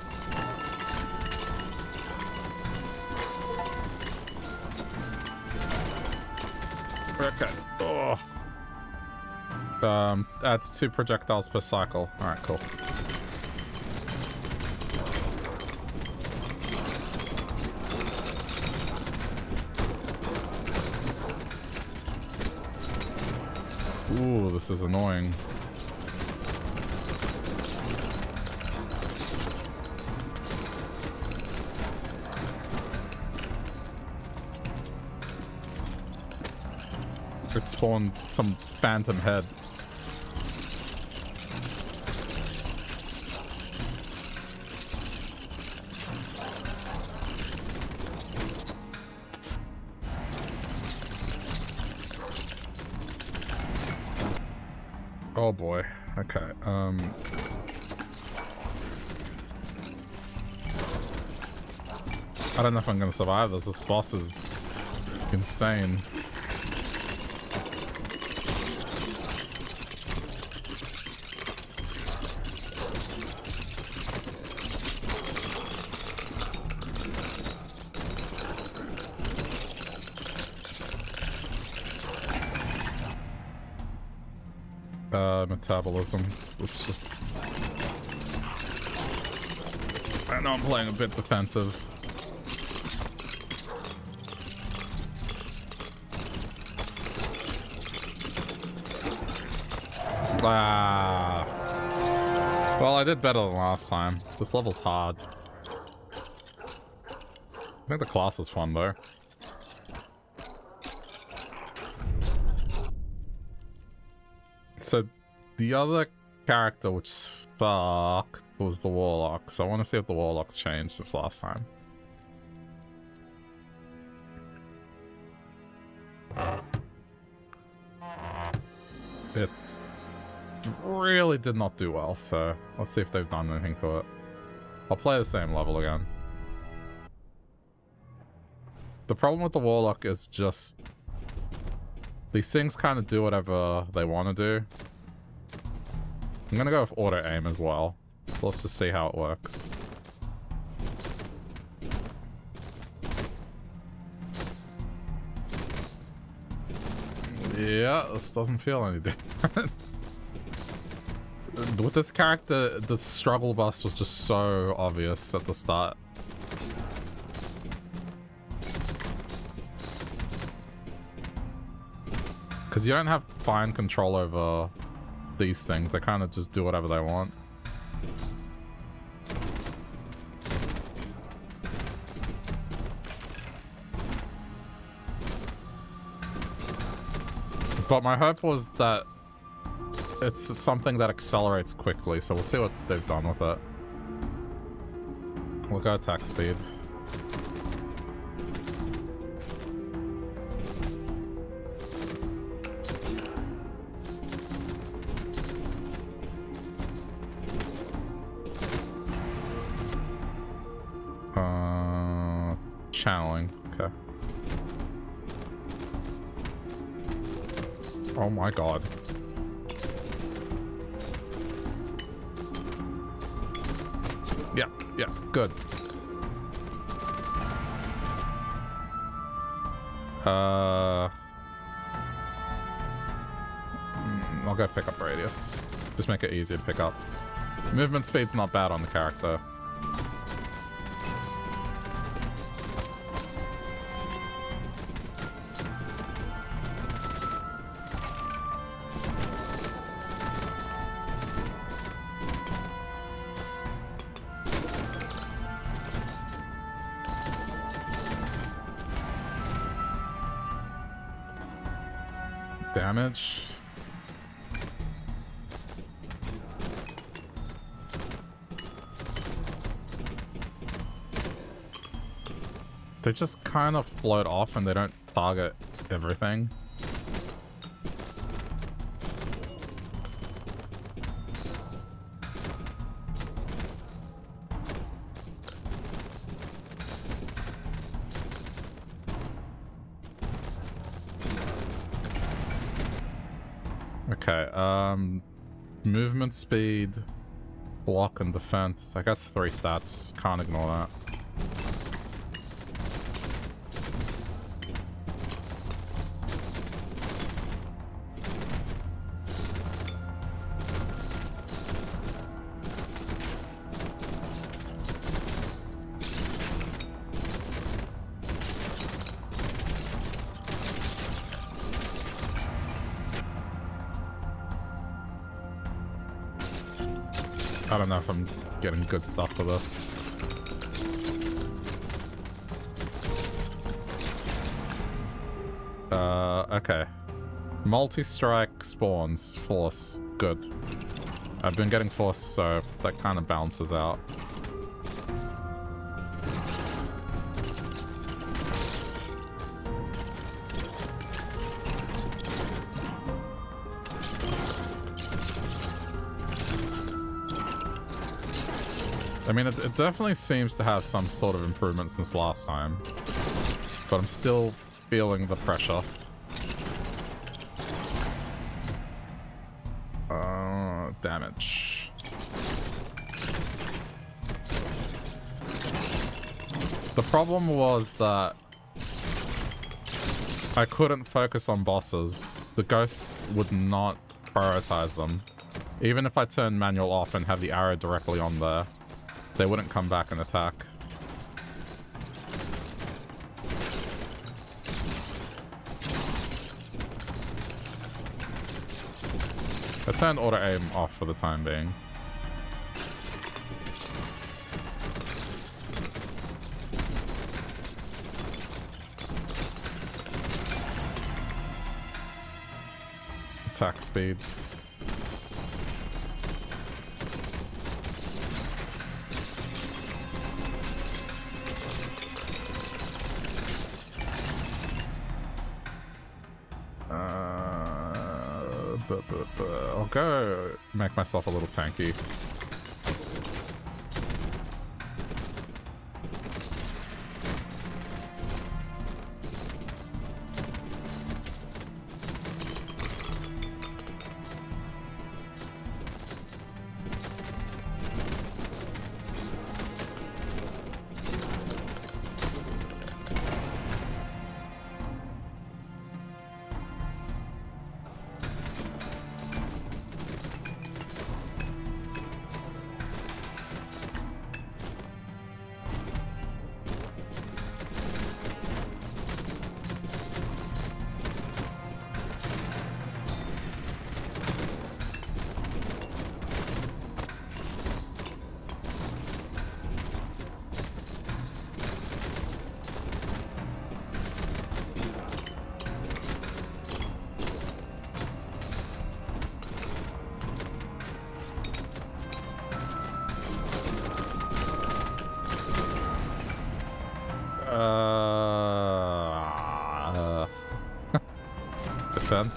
Okay. Oh. That's 2 projectiles per cycle. Alright, cool. Ooh, this is annoying. It spawned some phantom head. Oh boy. Okay. I don't know if I'm gonna survive this. This boss is insane. Metabolism. It's just... I know I'm playing a bit defensive. Ah. Well, I did better than last time. This level's hard. I think the class is fun, though. So... the other character which sucked was the Warlock, so I want to see if the Warlock's changed since last time. It really did not do well, so let's see if they've done anything to it. I'll play the same level again. The problem with the Warlock is just... these things kind of do whatever they want to do. I'm gonna go with auto-aim as well. Let's just see how it works. Yeah, this doesn't feel any different. With this character, the struggle bus was just so obvious at the start. Because you don't have fine control over... these things. They kind of just do whatever they want. But my hope was that it's something that accelerates quickly, so we'll see what they've done with it. We'll go attack speed. Channeling. Okay. Oh my god. Yeah, yeah, good. I'll go pick up radius. Just make it easy to pick up. Movement speed's not bad on the character. Damage. They just kind of float off and they don't target everything. Movement speed, block and defense. I guess 3 stats. Can't ignore that. I don't know if I'm getting good stuff for this. Okay. Multi-strike spawns, force, good. I've been getting force, so that kind of balances out. I mean, it definitely seems to have some sort of improvement since last time, but I'm still feeling the pressure. Damage. The problem was that I couldn't focus on bosses. The ghosts would not prioritize them. Even if I turned manual off and have the arrow directly on there, they wouldn't come back and attack. I turned auto aim off for the time being. Attack speed. I'll go make myself a little tanky.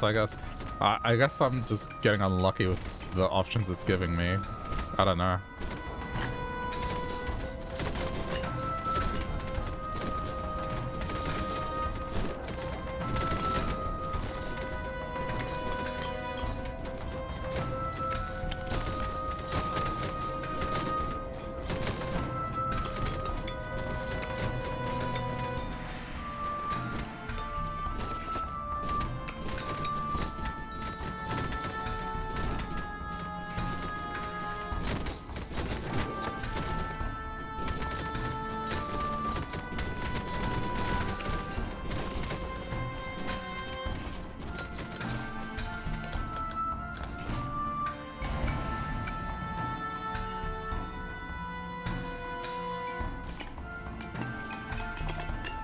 I guess. I guess I'm just getting unlucky with the options it's giving me. I don't know.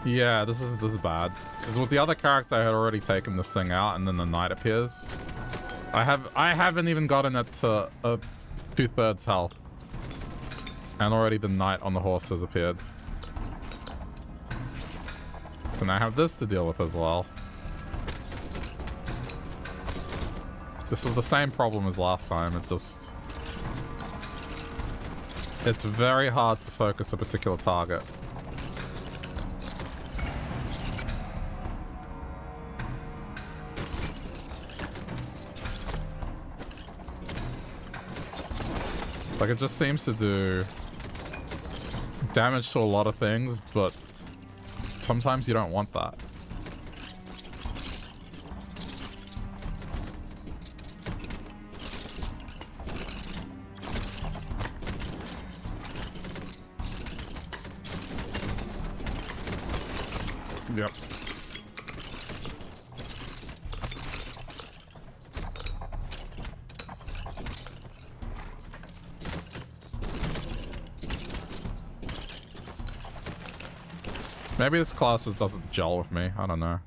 Yeah, this is bad. Because with the other character, I had already taken this thing out, and then the knight appears. I haven't even gotten it to 2/3 health, and already the knight on the horse has appeared. And I have this to deal with as well. This is the same problem as last time. It's very hard to focus a particular target. Like, it just seems to do damage to a lot of things, but sometimes you don't want that. Yep. Maybe this class just doesn't gel with me. I don't know.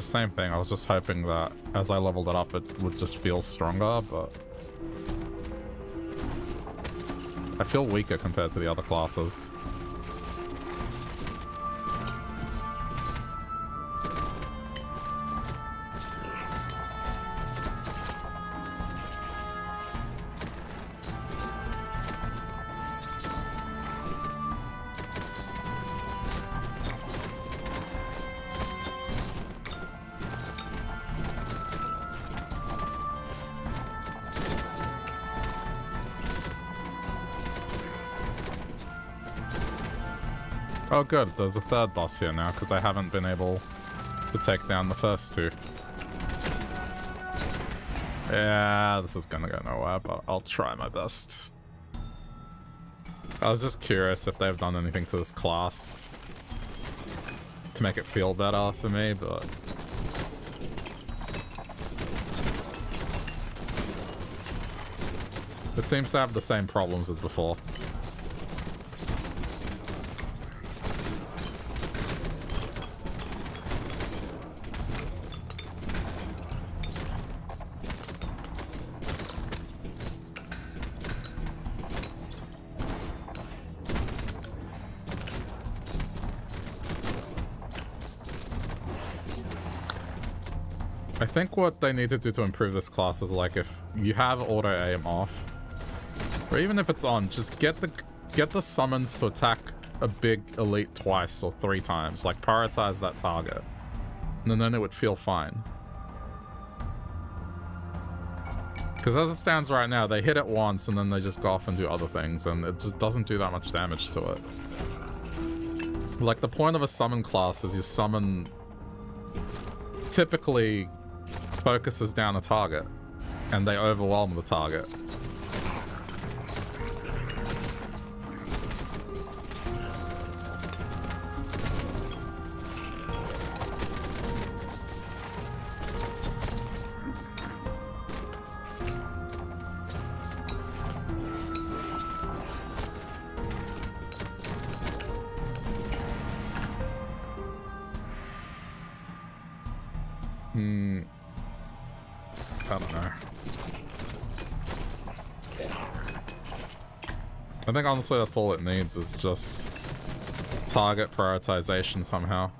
Same thing, I was just hoping that as I leveled it up it would just feel stronger, but I feel weaker compared to the other classes. Oh good, there's a third boss here now, because I haven't been able to take down the first two. Yeah, this is gonna go nowhere, but I'll try my best. I was just curious if they've done anything to this class to make it feel better for me, but... it seems to have the same problems as before. I think what they need to do to improve this class is, like, if you have auto aim off, or even if it's on, just get the summons to attack a big elite twice or three times. Like, prioritize that target, and then it would feel fine. Because as it stands right now, they hit it once and then they just go off and do other things, and it just doesn't do that much damage to it. Like, the point of a summon class is you summon typically focuses down a target, and they overwhelm the target. I think honestly that's all it needs, is just target prioritization somehow.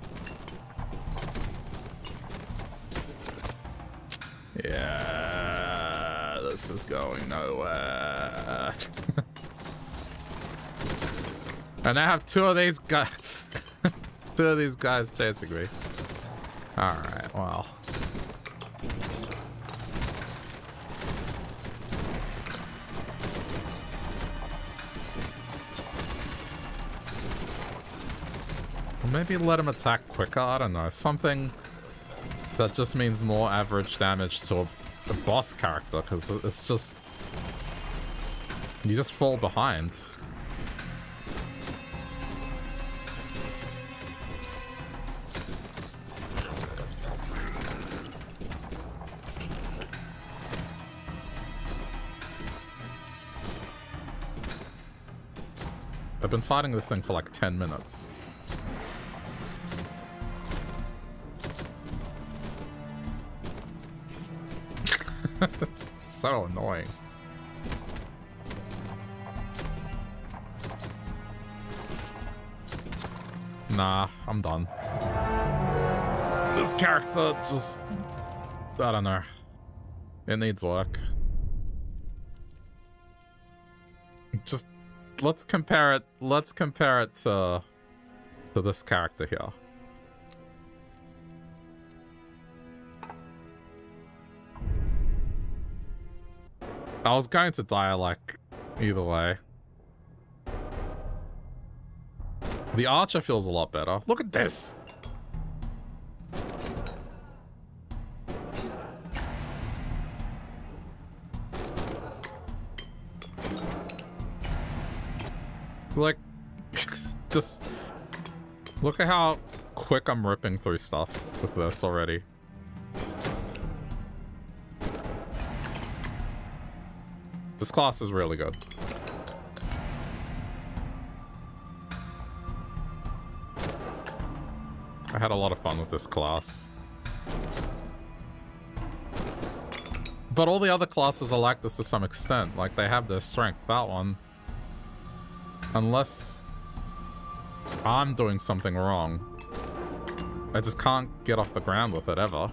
Yeah, this is going nowhere. And I have two of these guys, chasing me. All right, well. Maybe let him attack quicker, I don't know. Something that just means more average damage to a the boss character, because it's just... you just fall behind. I've been fighting this thing for like 10 minutes. It's so annoying. Nah, I'm done. This character just... I don't know. It needs work. Just... let's compare it. Let's compare it to this character here. I was going to die like either way. The archer feels a lot better. Look at this. Like, just look at how quick I'm ripping through stuff with this already. This class is really good. I had a lot of fun with this class. But all the other classes are like this to some extent. Like, they have their strength. That one... unless I'm doing something wrong, I just can't get off the ground with it ever.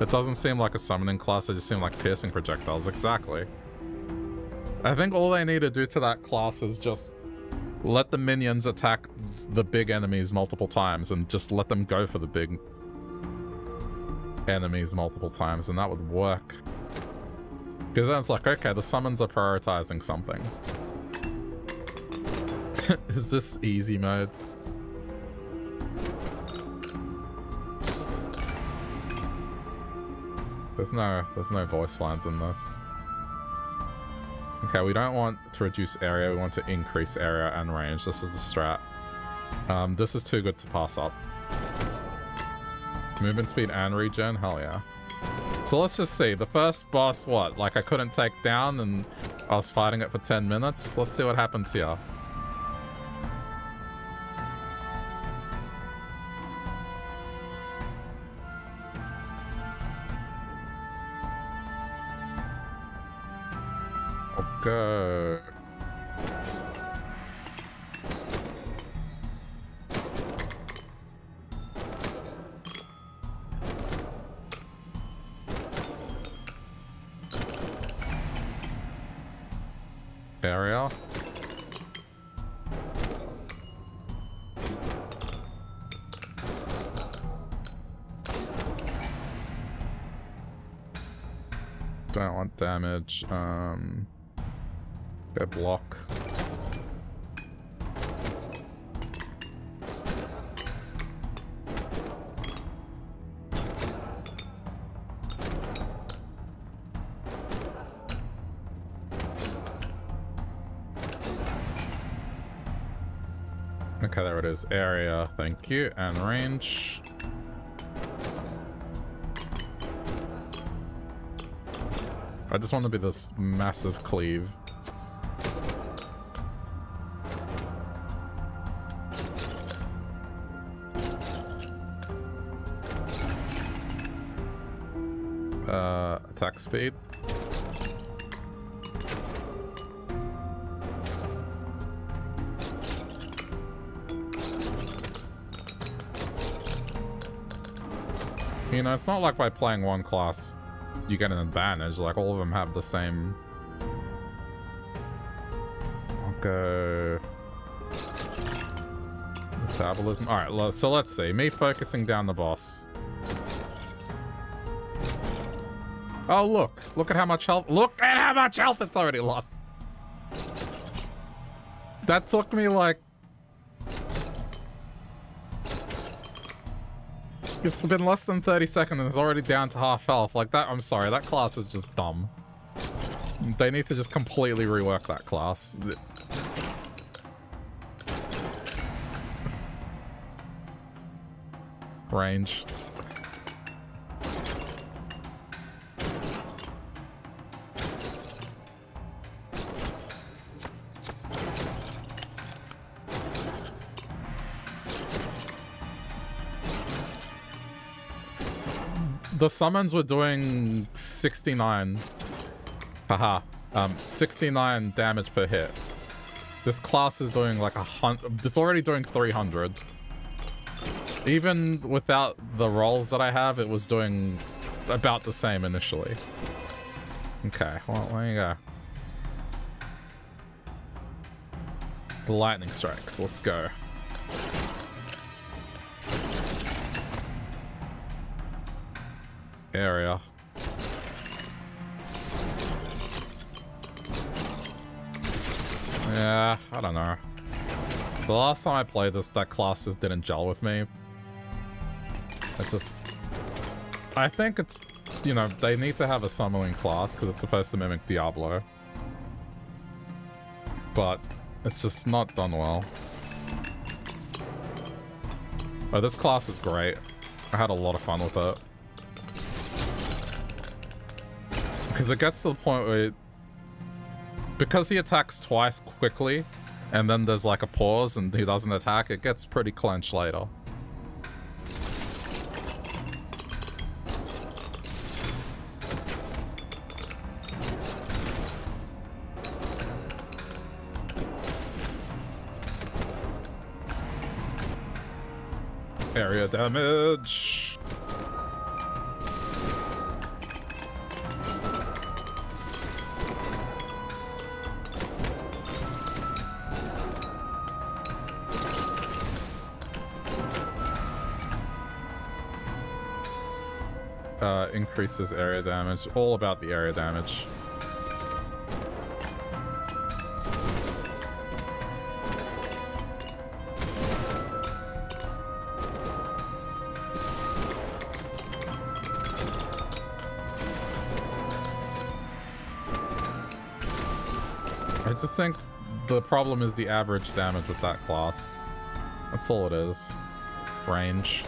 It doesn't seem like a summoning class, it just seems like piercing projectiles. Exactly. I think all they need to do to that class is just let the minions attack the big enemies multiple times and just let them go for the big enemies multiple times, and that would work. Because then it's like, okay, the summons are prioritizing something. Is this easy mode? There's no voice lines in this. Okay, we don't want to reduce area, we want to increase area and range. This is the strat. This is too good to pass up. Movement speed and regen, hell yeah. So let's just see, the first boss, what, like I couldn't take down and I was fighting it for 10 minutes? Let's see what happens here. Okay. Area. Don't want damage. Get block. Okay, there it is. Area, thank you, and range. I just want to be this massive cleave. Attack speed. You know, it's not like by playing one class you get an advantage, like all of them have the same... I'll go... metabolism. Alright, so let's see. Me focusing down the boss. Oh look! Look at how much health- look at how much health it's already lost! That took me like... It's been less than 30 seconds and it's already down to half health. Like that, I'm sorry, that class is just dumb. They need to just completely rework that class. Range. The summons were doing 69. Haha. 69 damage per hit. This class is doing like 100. It's already doing 300. Even without the rolls that I have, it was doing about the same initially. Okay, well, there you go. The lightning strikes, let's go. Area. Yeah, I don't know. The last time I played this, that class just didn't gel with me. It's just... I think it's, you know, they need to have a summoning class because it's supposed to mimic Diablo. But it's just not done well. Oh, this class is great. I had a lot of fun with it. Because it gets to the point where... Because he attacks twice quickly, and then there's like a pause and he doesn't attack, it gets pretty clenched later. Area damage. Increases area damage. All about the area damage. I just think the problem is the average damage with that class. That's all it is. Range.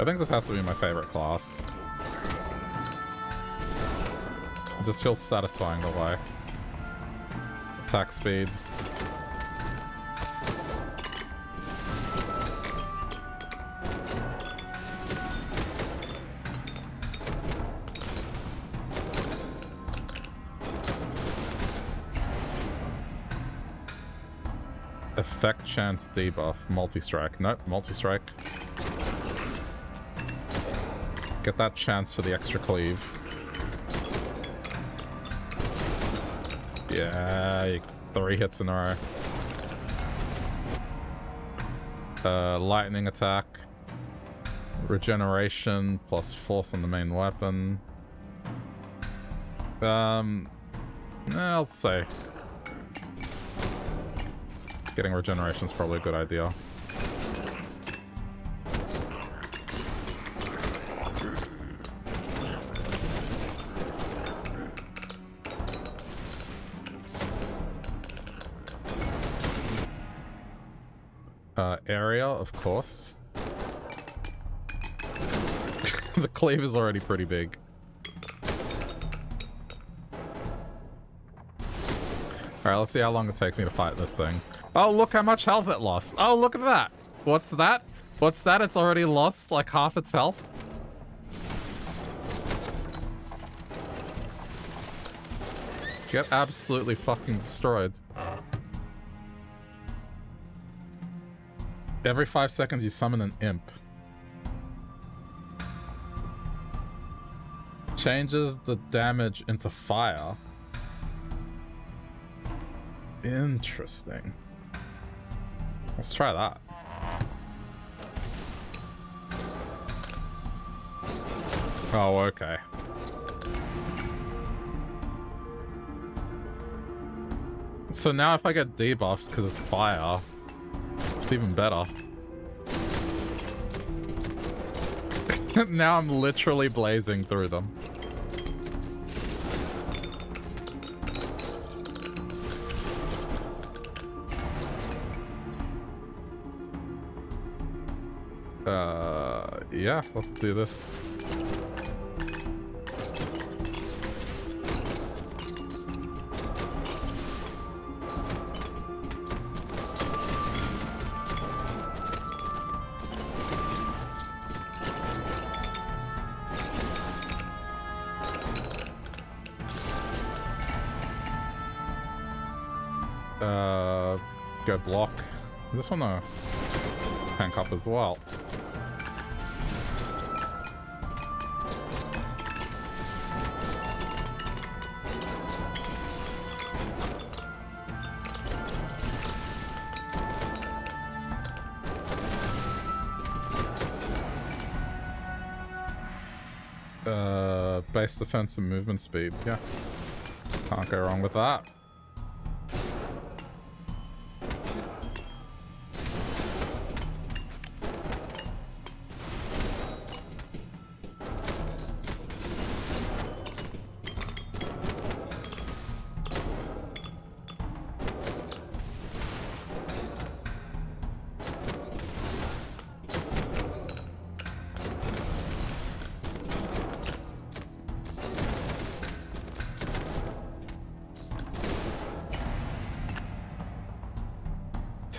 I think this has to be my favorite class. It just feels satisfying the way. Attack speed. Effect chance debuff. Multi-strike. Nope, multi-strike. Get that chance for the extra cleave. Yeah, 3 hits in a row. Lightning attack. Regeneration plus force on the main weapon. Let's see. Getting regeneration is probably a good idea. Area, of course. The cleave is already pretty big. Alright, let's see how long it takes me to fight this thing. Oh, look how much health it lost. Oh, look at that. What's that? What's that? It's already lost like half its health. Get absolutely fucking destroyed. Every 5 seconds you summon an imp. Changes the damage into fire. Interesting. Let's try that. Oh, okay. So now if I get debuffs because it's fire, it's even better. Now I'm literally blazing through them. Yeah, let's do this. Go block. I just want to tank up as well. Base defense and movement speed, yeah. Can't go wrong with that.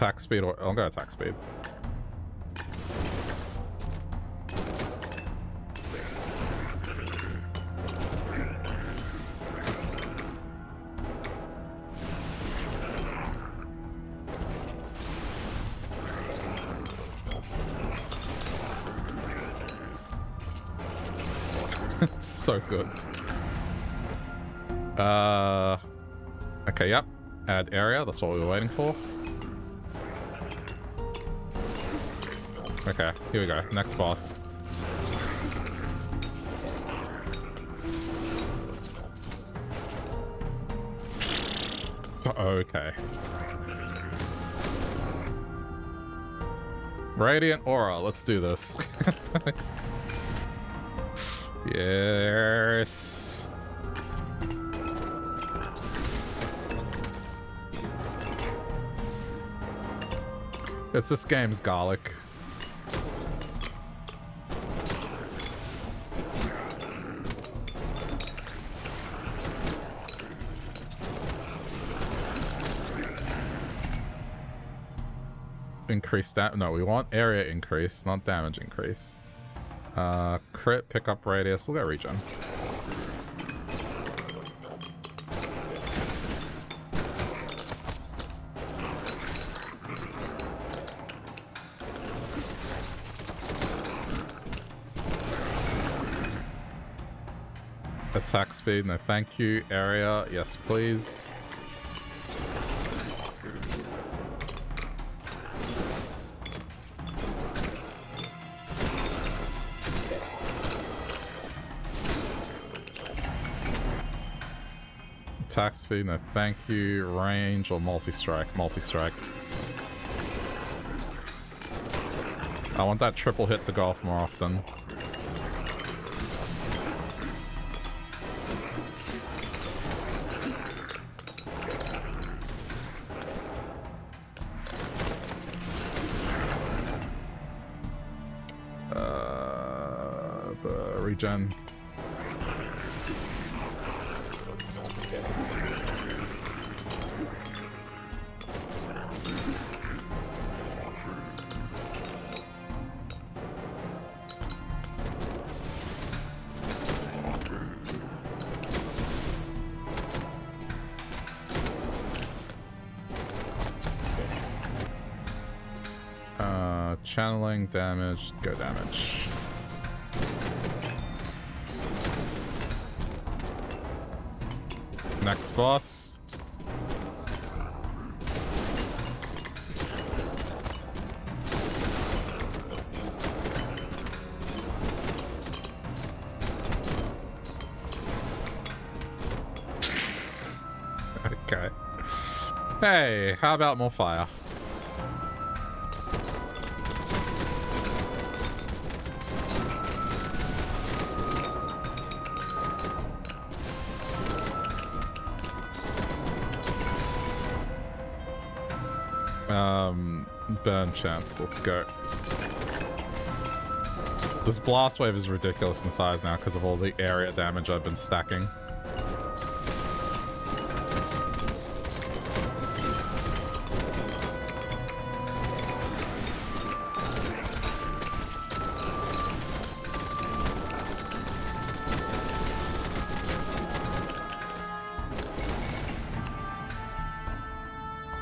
Attack speed, or I'll go attack speed. It's so good. Okay, yep. Add area, that's what we were waiting for. Okay, here we go. Next boss. Okay. Radiant Aura. Let's do this. Yes. It's this game's garlic. Increase that. No, we want area increase, not damage increase. Crit, pick up radius. We'll go regen. Attack speed. No, thank you. Area. Yes, please. Attack speed, no thank you. Range or multi-strike? Multi-strike. I want that triple hit to go off more often. The regen. Channeling, damage, go damage. Next boss. Okay. Hey, how about more fire? Burn chance, let's go. This blast wave is ridiculous in size now because of all the area damage I've been stacking.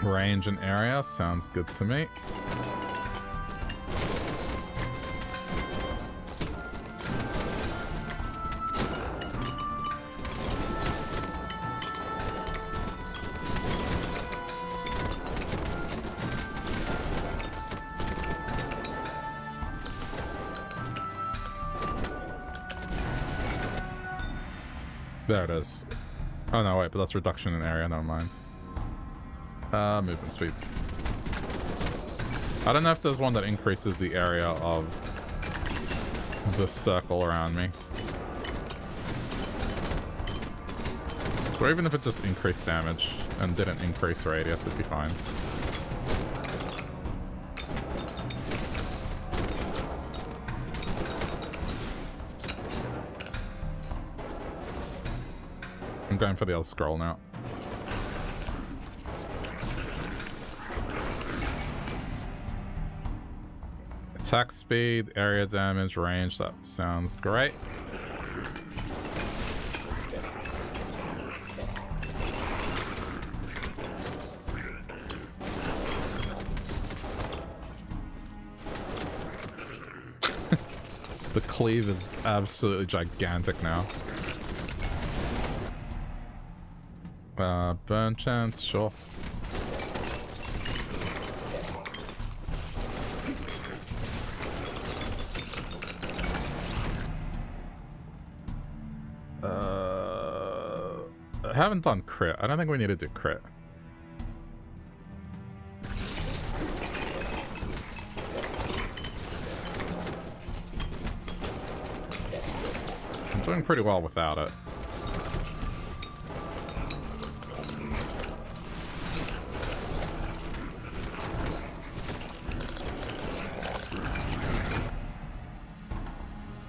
Range and area sounds good to me. There it is. Oh no, wait, but that's reduction in area, never mind. Movement speed. I don't know if there's one that increases the area of this circle around me. Or even if it just increased damage and didn't increase radius, it'd be fine. I'm going for the other scroll now. Attack speed, area damage, range, that sounds great. The cleave is absolutely gigantic now. Burn chance, sure. I haven't done crit. I don't think we need to do crit. I'm doing pretty well without it.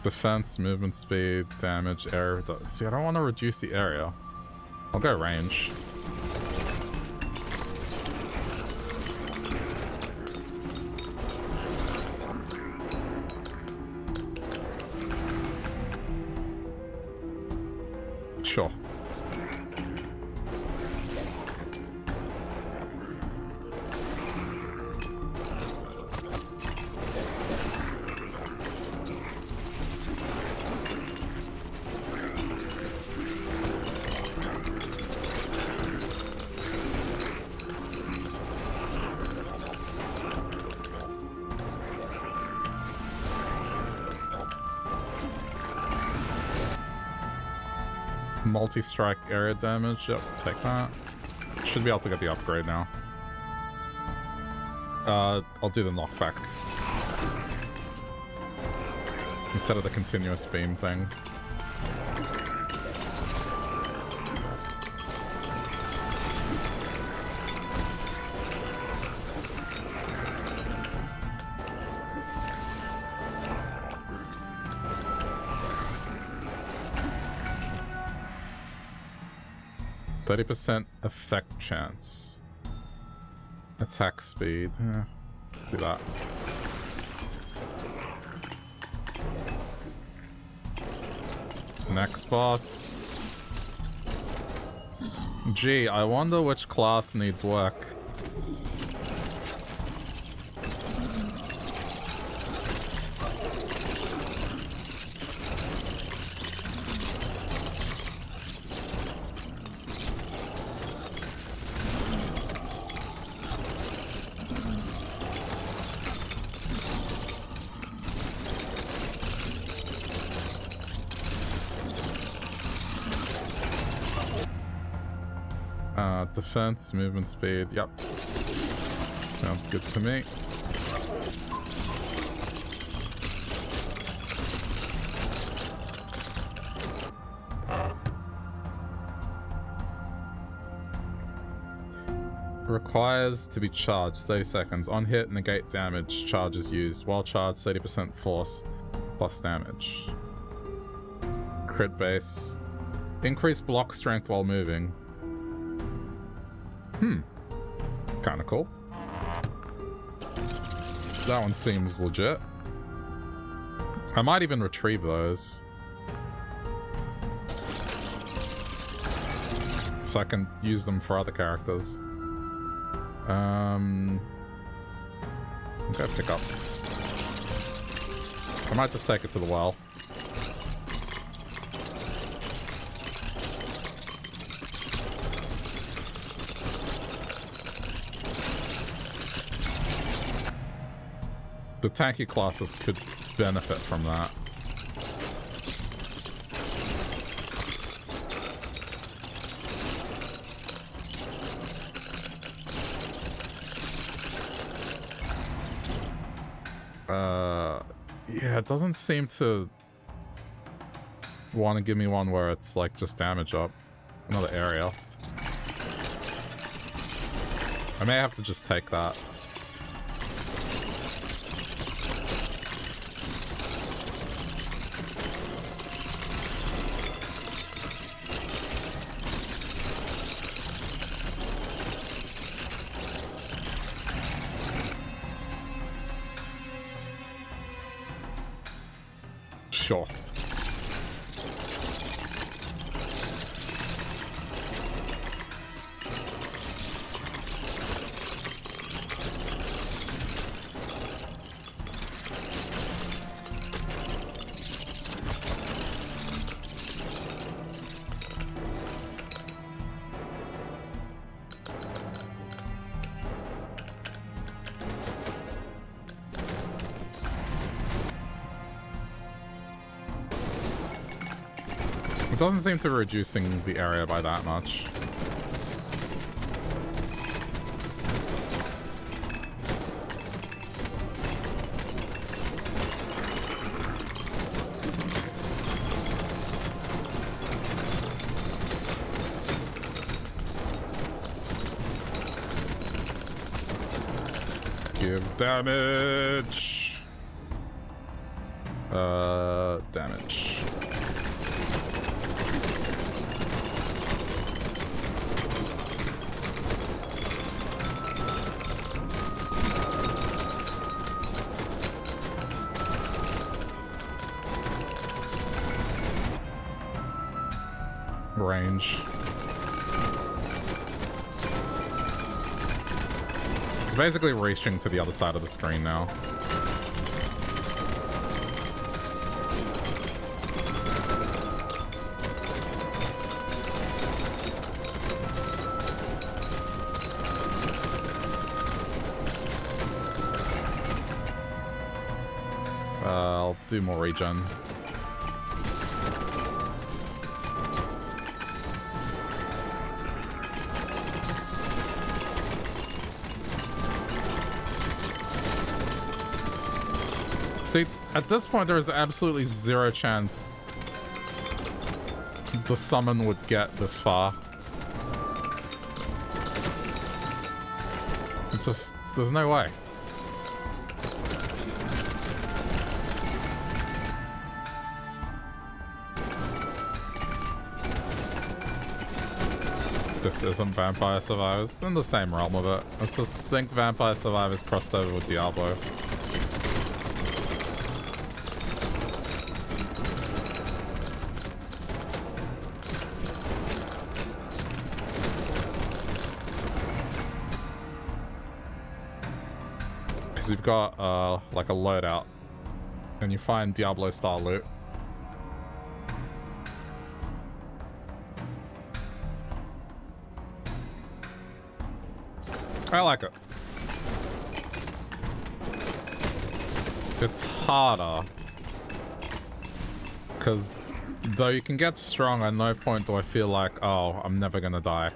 Defense, movement speed, damage, area. See, I don't want to reduce the area. I'll go range. Sure. Multi-strike area damage, yep, take that. Should be able to get the upgrade now. I'll do the knockback instead of the continuous beam thing. Percent effect chance, attack speed. Yeah, do that. Next boss. Gee, I wonder which class needs work. Defense, movement speed, yep. Sounds good to me. Requires to be charged, 30 seconds. On hit, negate damage, charge is used. While charged, 30% force, plus damage. Crit base. Increase block strength while moving. Hmm. Kinda cool. That one seems legit. I might even retrieve those. So I can use them for other characters. I'm gonna pick up. I might just take it to the well. The tanky classes could benefit from that. Yeah, it doesn't seem to want to give me one where it's like just damage up. Another area. I may have to just take that. Sure. It doesn't seem to be reducing the area by that much. Give damage! Damage. It's basically reaching to the other side of the screen now. I'll do more regen. See, at this point, there is absolutely zero chance the summon would get this far. It's just, there's no way. This isn't Vampire Survivors. It's in the same realm of it. Let's just think Vampire Survivors crossed over with Diablo. You've got like a loadout and you find Diablo style loot. I like it. It's harder because though you can get strong, at no point do I feel like, oh, I'm never gonna die.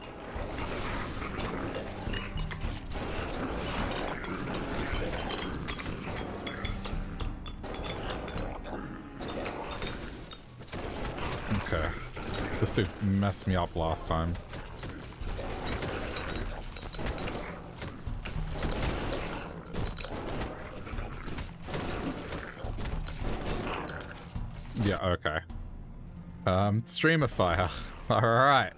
Okay. This dude messed me up last time. Yeah, okay. Streamer fire. Alright.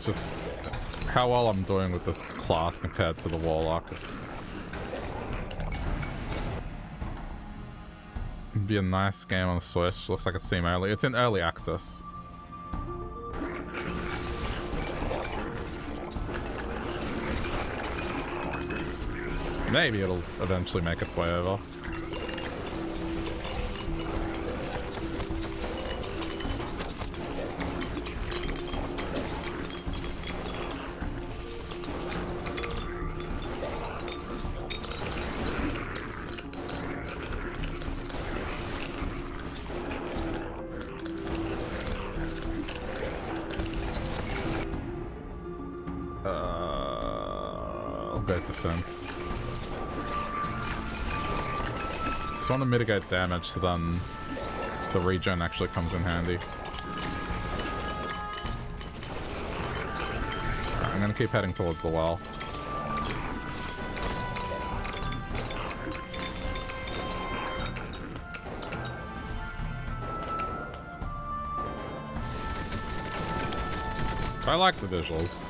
Just how well I'm doing with this class compared to the warlock. It'd be a nice game on the Switch. Looks like it's Steam early. It's in early access. Maybe it'll eventually make its way over. To mitigate damage, so then the regen actually comes in handy. Right, I'm gonna keep heading towards the well. I like the visuals.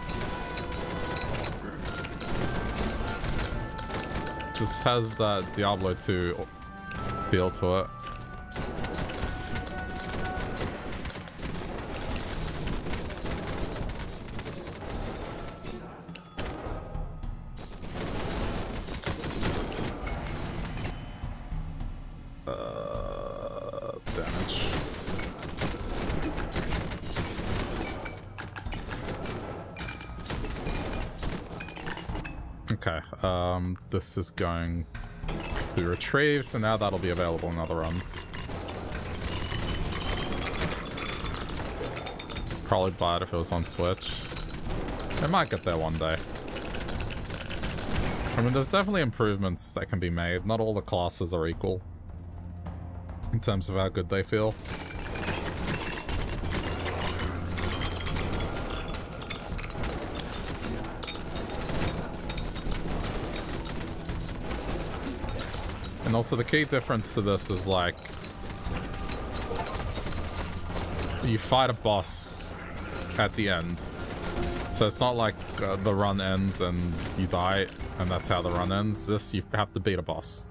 Just has that Diablo 2 feel to it. Damage. Okay, this is going retrieve, so now that'll be available in other runs. Probably buy it if it was on Switch. It might get there one day. I mean, there's definitely improvements that can be made. Not all the classes are equal in terms of how good they feel. And also the key difference to this is, like, you fight a boss at the end. So it's not like the run ends and you die and that's how the run ends. This, you have to beat a boss.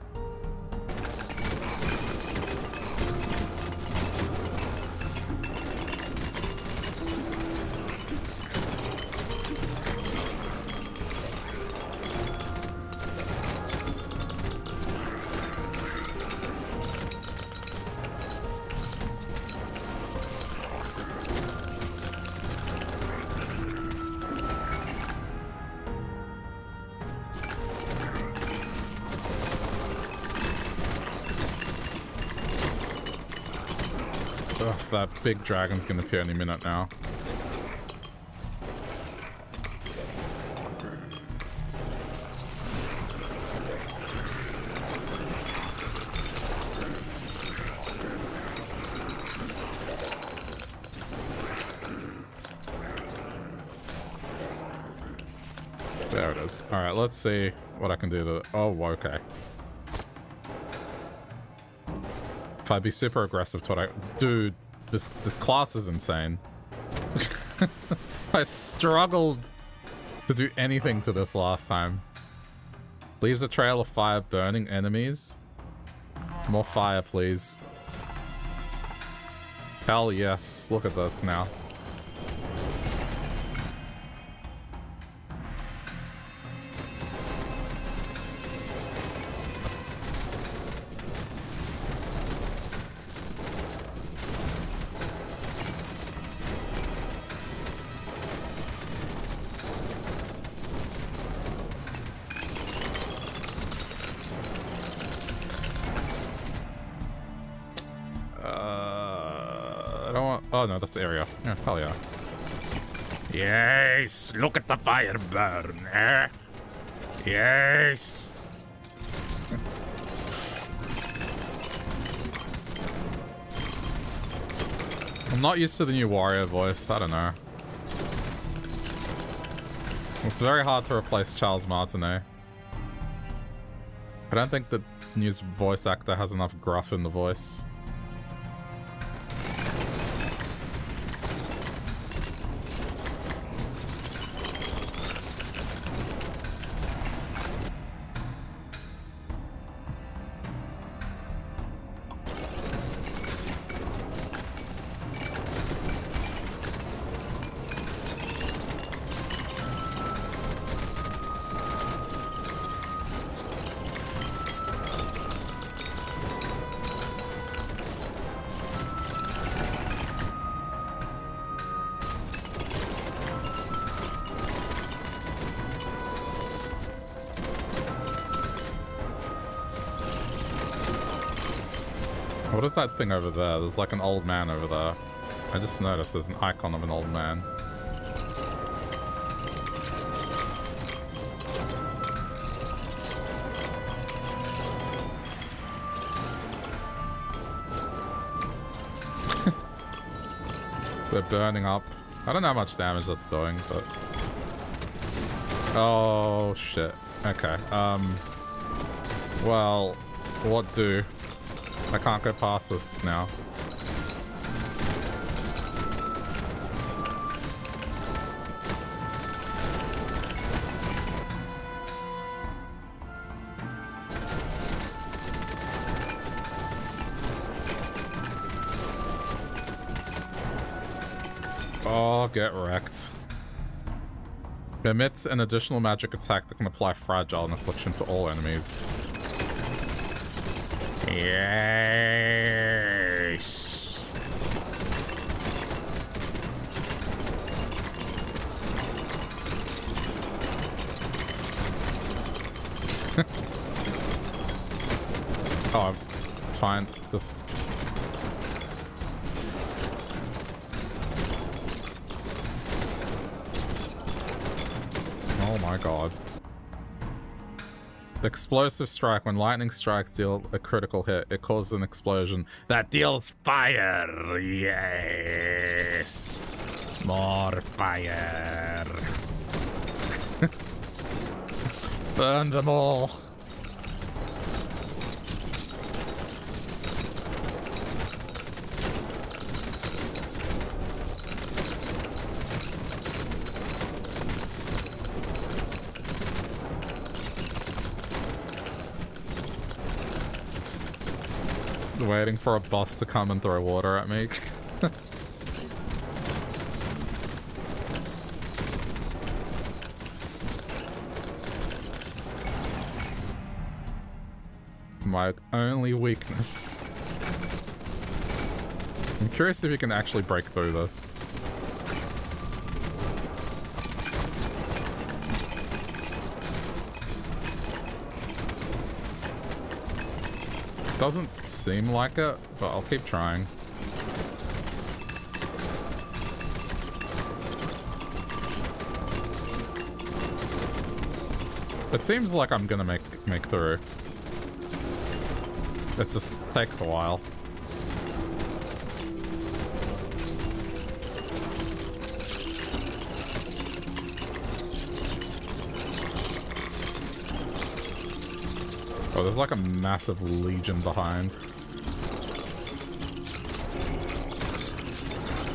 Big dragon's gonna appear any minute now. There it is. Alright, let's see what I can do to it. Oh, okay. If I'd be super aggressive to what I... Dude... This class is insane. I struggled to do anything to this last time. Leaves a trail of fire burning enemies. More fire, please. Hell yes. Look at this now. Oh no, that's the area. Yeah, hell yeah. Yes, look at the fire burn, eh? Yes. I'm not used to the new Wario voice, I don't know. It's very hard to replace Charles Martinet. I don't think the new voice actor has enough gruff in the voice. That thing over there, there's like an old man over there. I just noticed there's an icon of an old man. They're burning up. I don't know how much damage that's doing, but... Oh, shit. Okay, well, what do... I can't go past this now. Oh, get wrecked. Permits an additional magic attack that can apply Fragile and Affliction to all enemies. Yes. Oh, it's fine. Just. Oh my god. Explosive strike. When lightning strikes, deal a critical hit. It causes an explosion that deals fire. Yes. More fire. Burn them all. Waiting for a boss to come and throw water at me. My only weakness. I'm curious if you can actually break through this. Doesn't seem like it, but I'll keep trying. It seems like I'm gonna make through. It just takes a while. Oh, there's like a massive legion behind.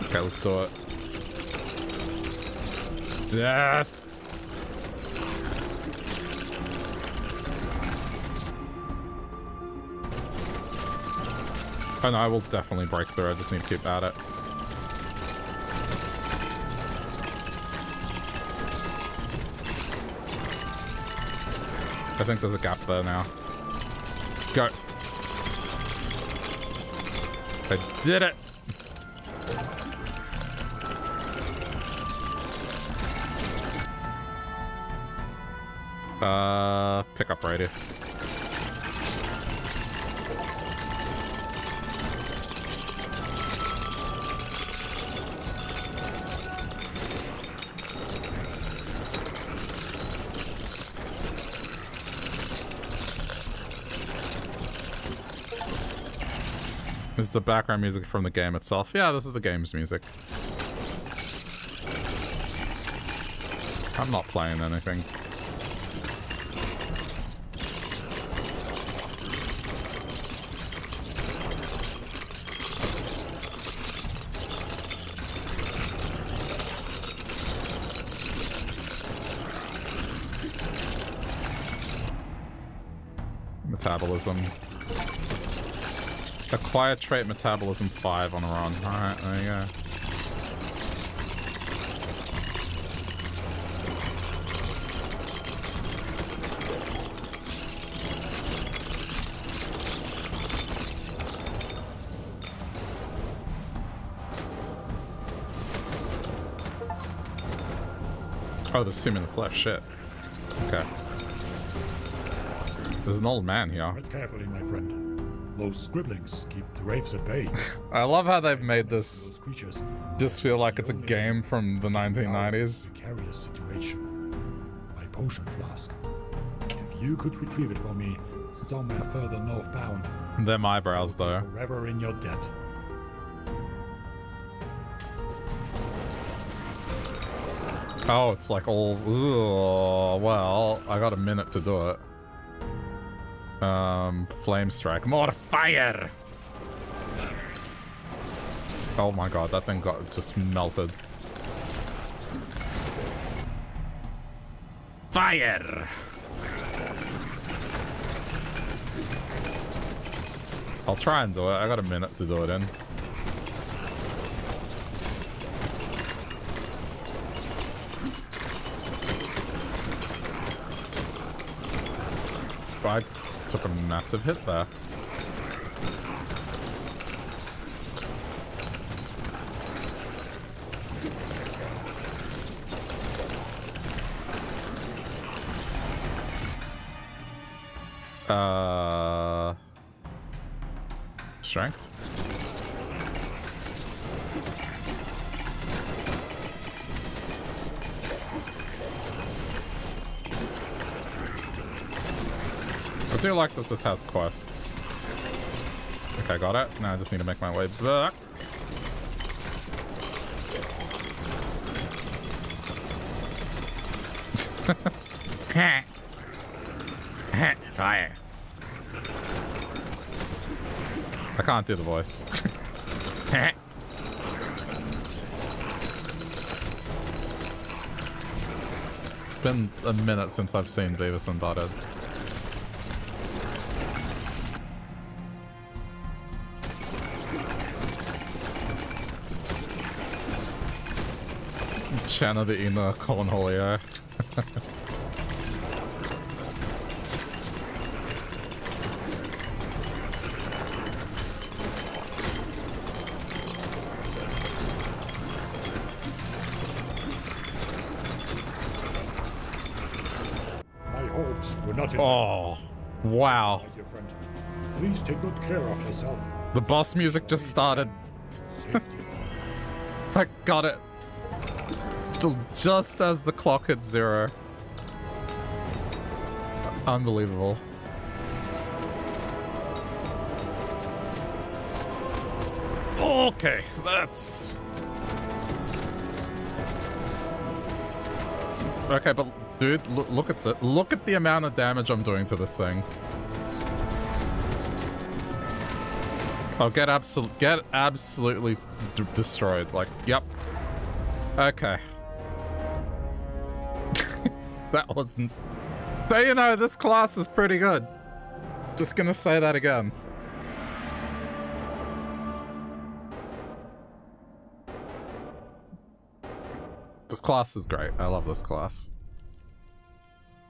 Okay, let's do it. Death! Oh no, I will definitely break through. I just need to keep at it. I think there's a gap there now. Go. I did it. Pick up radius. This is the background music from the game itself. Yeah, this is the game's music. I'm not playing anything. Metabolism. Acquire trait metabolism 5 on a run. Alright, there you go. Oh, there's 2 minutes left. Shit. Okay. There's an old man here. Tread carefully, my friend. Those scribblings keep the wraiths at bay. I love how they've made this just feel like it's a game from the 1990s. Precarious situation. My potion flask. If you could retrieve it for me, somewhere further northbound. Them eyebrows, though. Forever in your debt. Oh, it's like all. Ooh, well, I got a minute to do it. Flame strike. More fire! Oh my god, that thing got just melted. Fire! I'll try and do it. I got a minute to do it in. I took a massive hit there. Strength? I do like that this has quests. Okay, got it. Now I just need to make my way back. Fire. I can't do the voice. It's been a minute since I've seen Beavis and Butt-Head. Channel the inner cornholio. My hopes were not in. Oh, wow. My dear friend, please take good care of yourself. The boss music just started. I got it. Just as the clock hit 0. Unbelievable. Okay, that's... Okay, but dude, look at the amount of damage I'm doing to this thing. I'll get absolutely destroyed. Like, yep. Okay. That wasn't... So, you know, this class is pretty good. Just gonna say that again. This class is great. I love this class.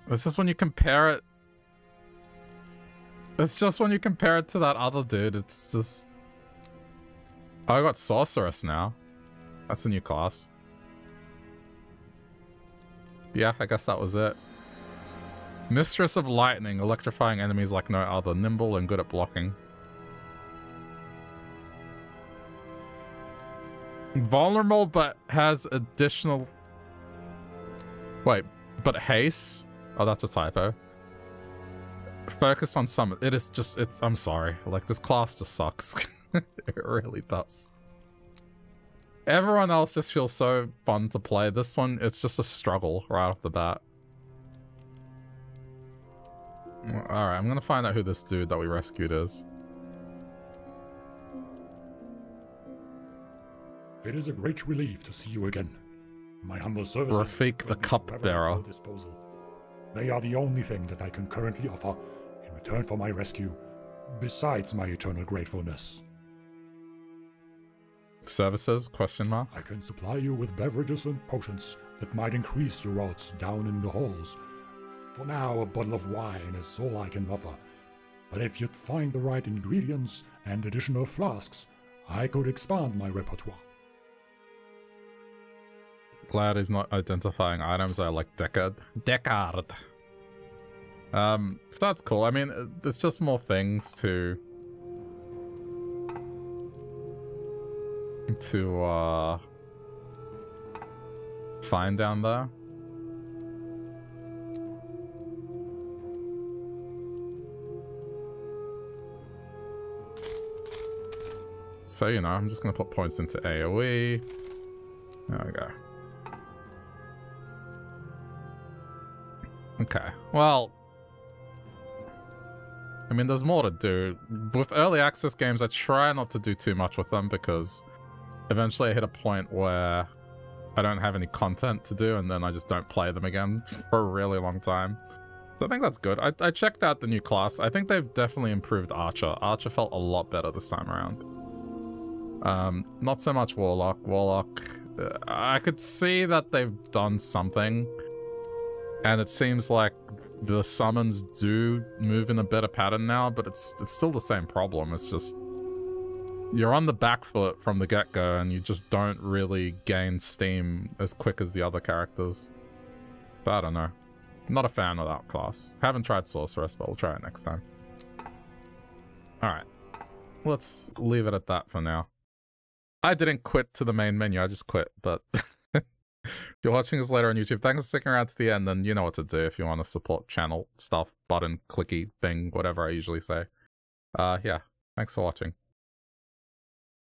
It's just when you compare it... It's just when you compare it to that other dude, it's just... Oh, I got Sorceress now. That's a new class. Yeah, I guess that was it. Mistress of Lightning, electrifying enemies like no other. Nimble and good at blocking. Vulnerable, but has additional... Wait, but haste? Oh, that's a typo. Focus on summon. It is just... I'm sorry. Like, this class just sucks. It really does. Everyone else just feels so fun to play. This one, it's just a struggle right off the bat. Alright, I'm gonna find out who this dude that we rescued is. It is a great relief to see you again. My humble services... Rafiq the Cupbearer. They are the only thing that I can currently offer in return for my rescue, besides my eternal gratefulness. Services? Question mark. I can supply you with beverages and potions that might increase your odds down in the halls. For now, a bottle of wine is all I can offer. But if you'd find the right ingredients and additional flasks, I could expand my repertoire. Glad he's not identifying items I like Deckard. Deckard! So that's cool. I mean, there's just more things to find down there. So, you know, I'm just going to put points into AoE. There we go. Okay. Well, I mean, there's more to do. With early access games, I try not to do too much with them because eventually I hit a point where I don't have any content to do and then I just don't play them again for a really long time. So I think that's good. I checked out the new class. I think they've definitely improved Archer. Archer felt a lot better this time around. Not so much Warlock. Warlock, I could see that they've done something. And it seems like the summons do move in a better pattern now, but it's still the same problem. It's just you're on the back foot from the get-go and you just don't really gain steam as quick as the other characters. But I don't know. Not a fan of that class. Haven't tried Sorceress, but we'll try it next time. Alright. Let's leave it at that for now. I didn't quit to the main menu, I just quit, but... If you're watching this later on YouTube, thanks for sticking around to the end, and you know what to do if you want to support channel stuff, button, clicky thing, whatever I usually say. Yeah, thanks for watching.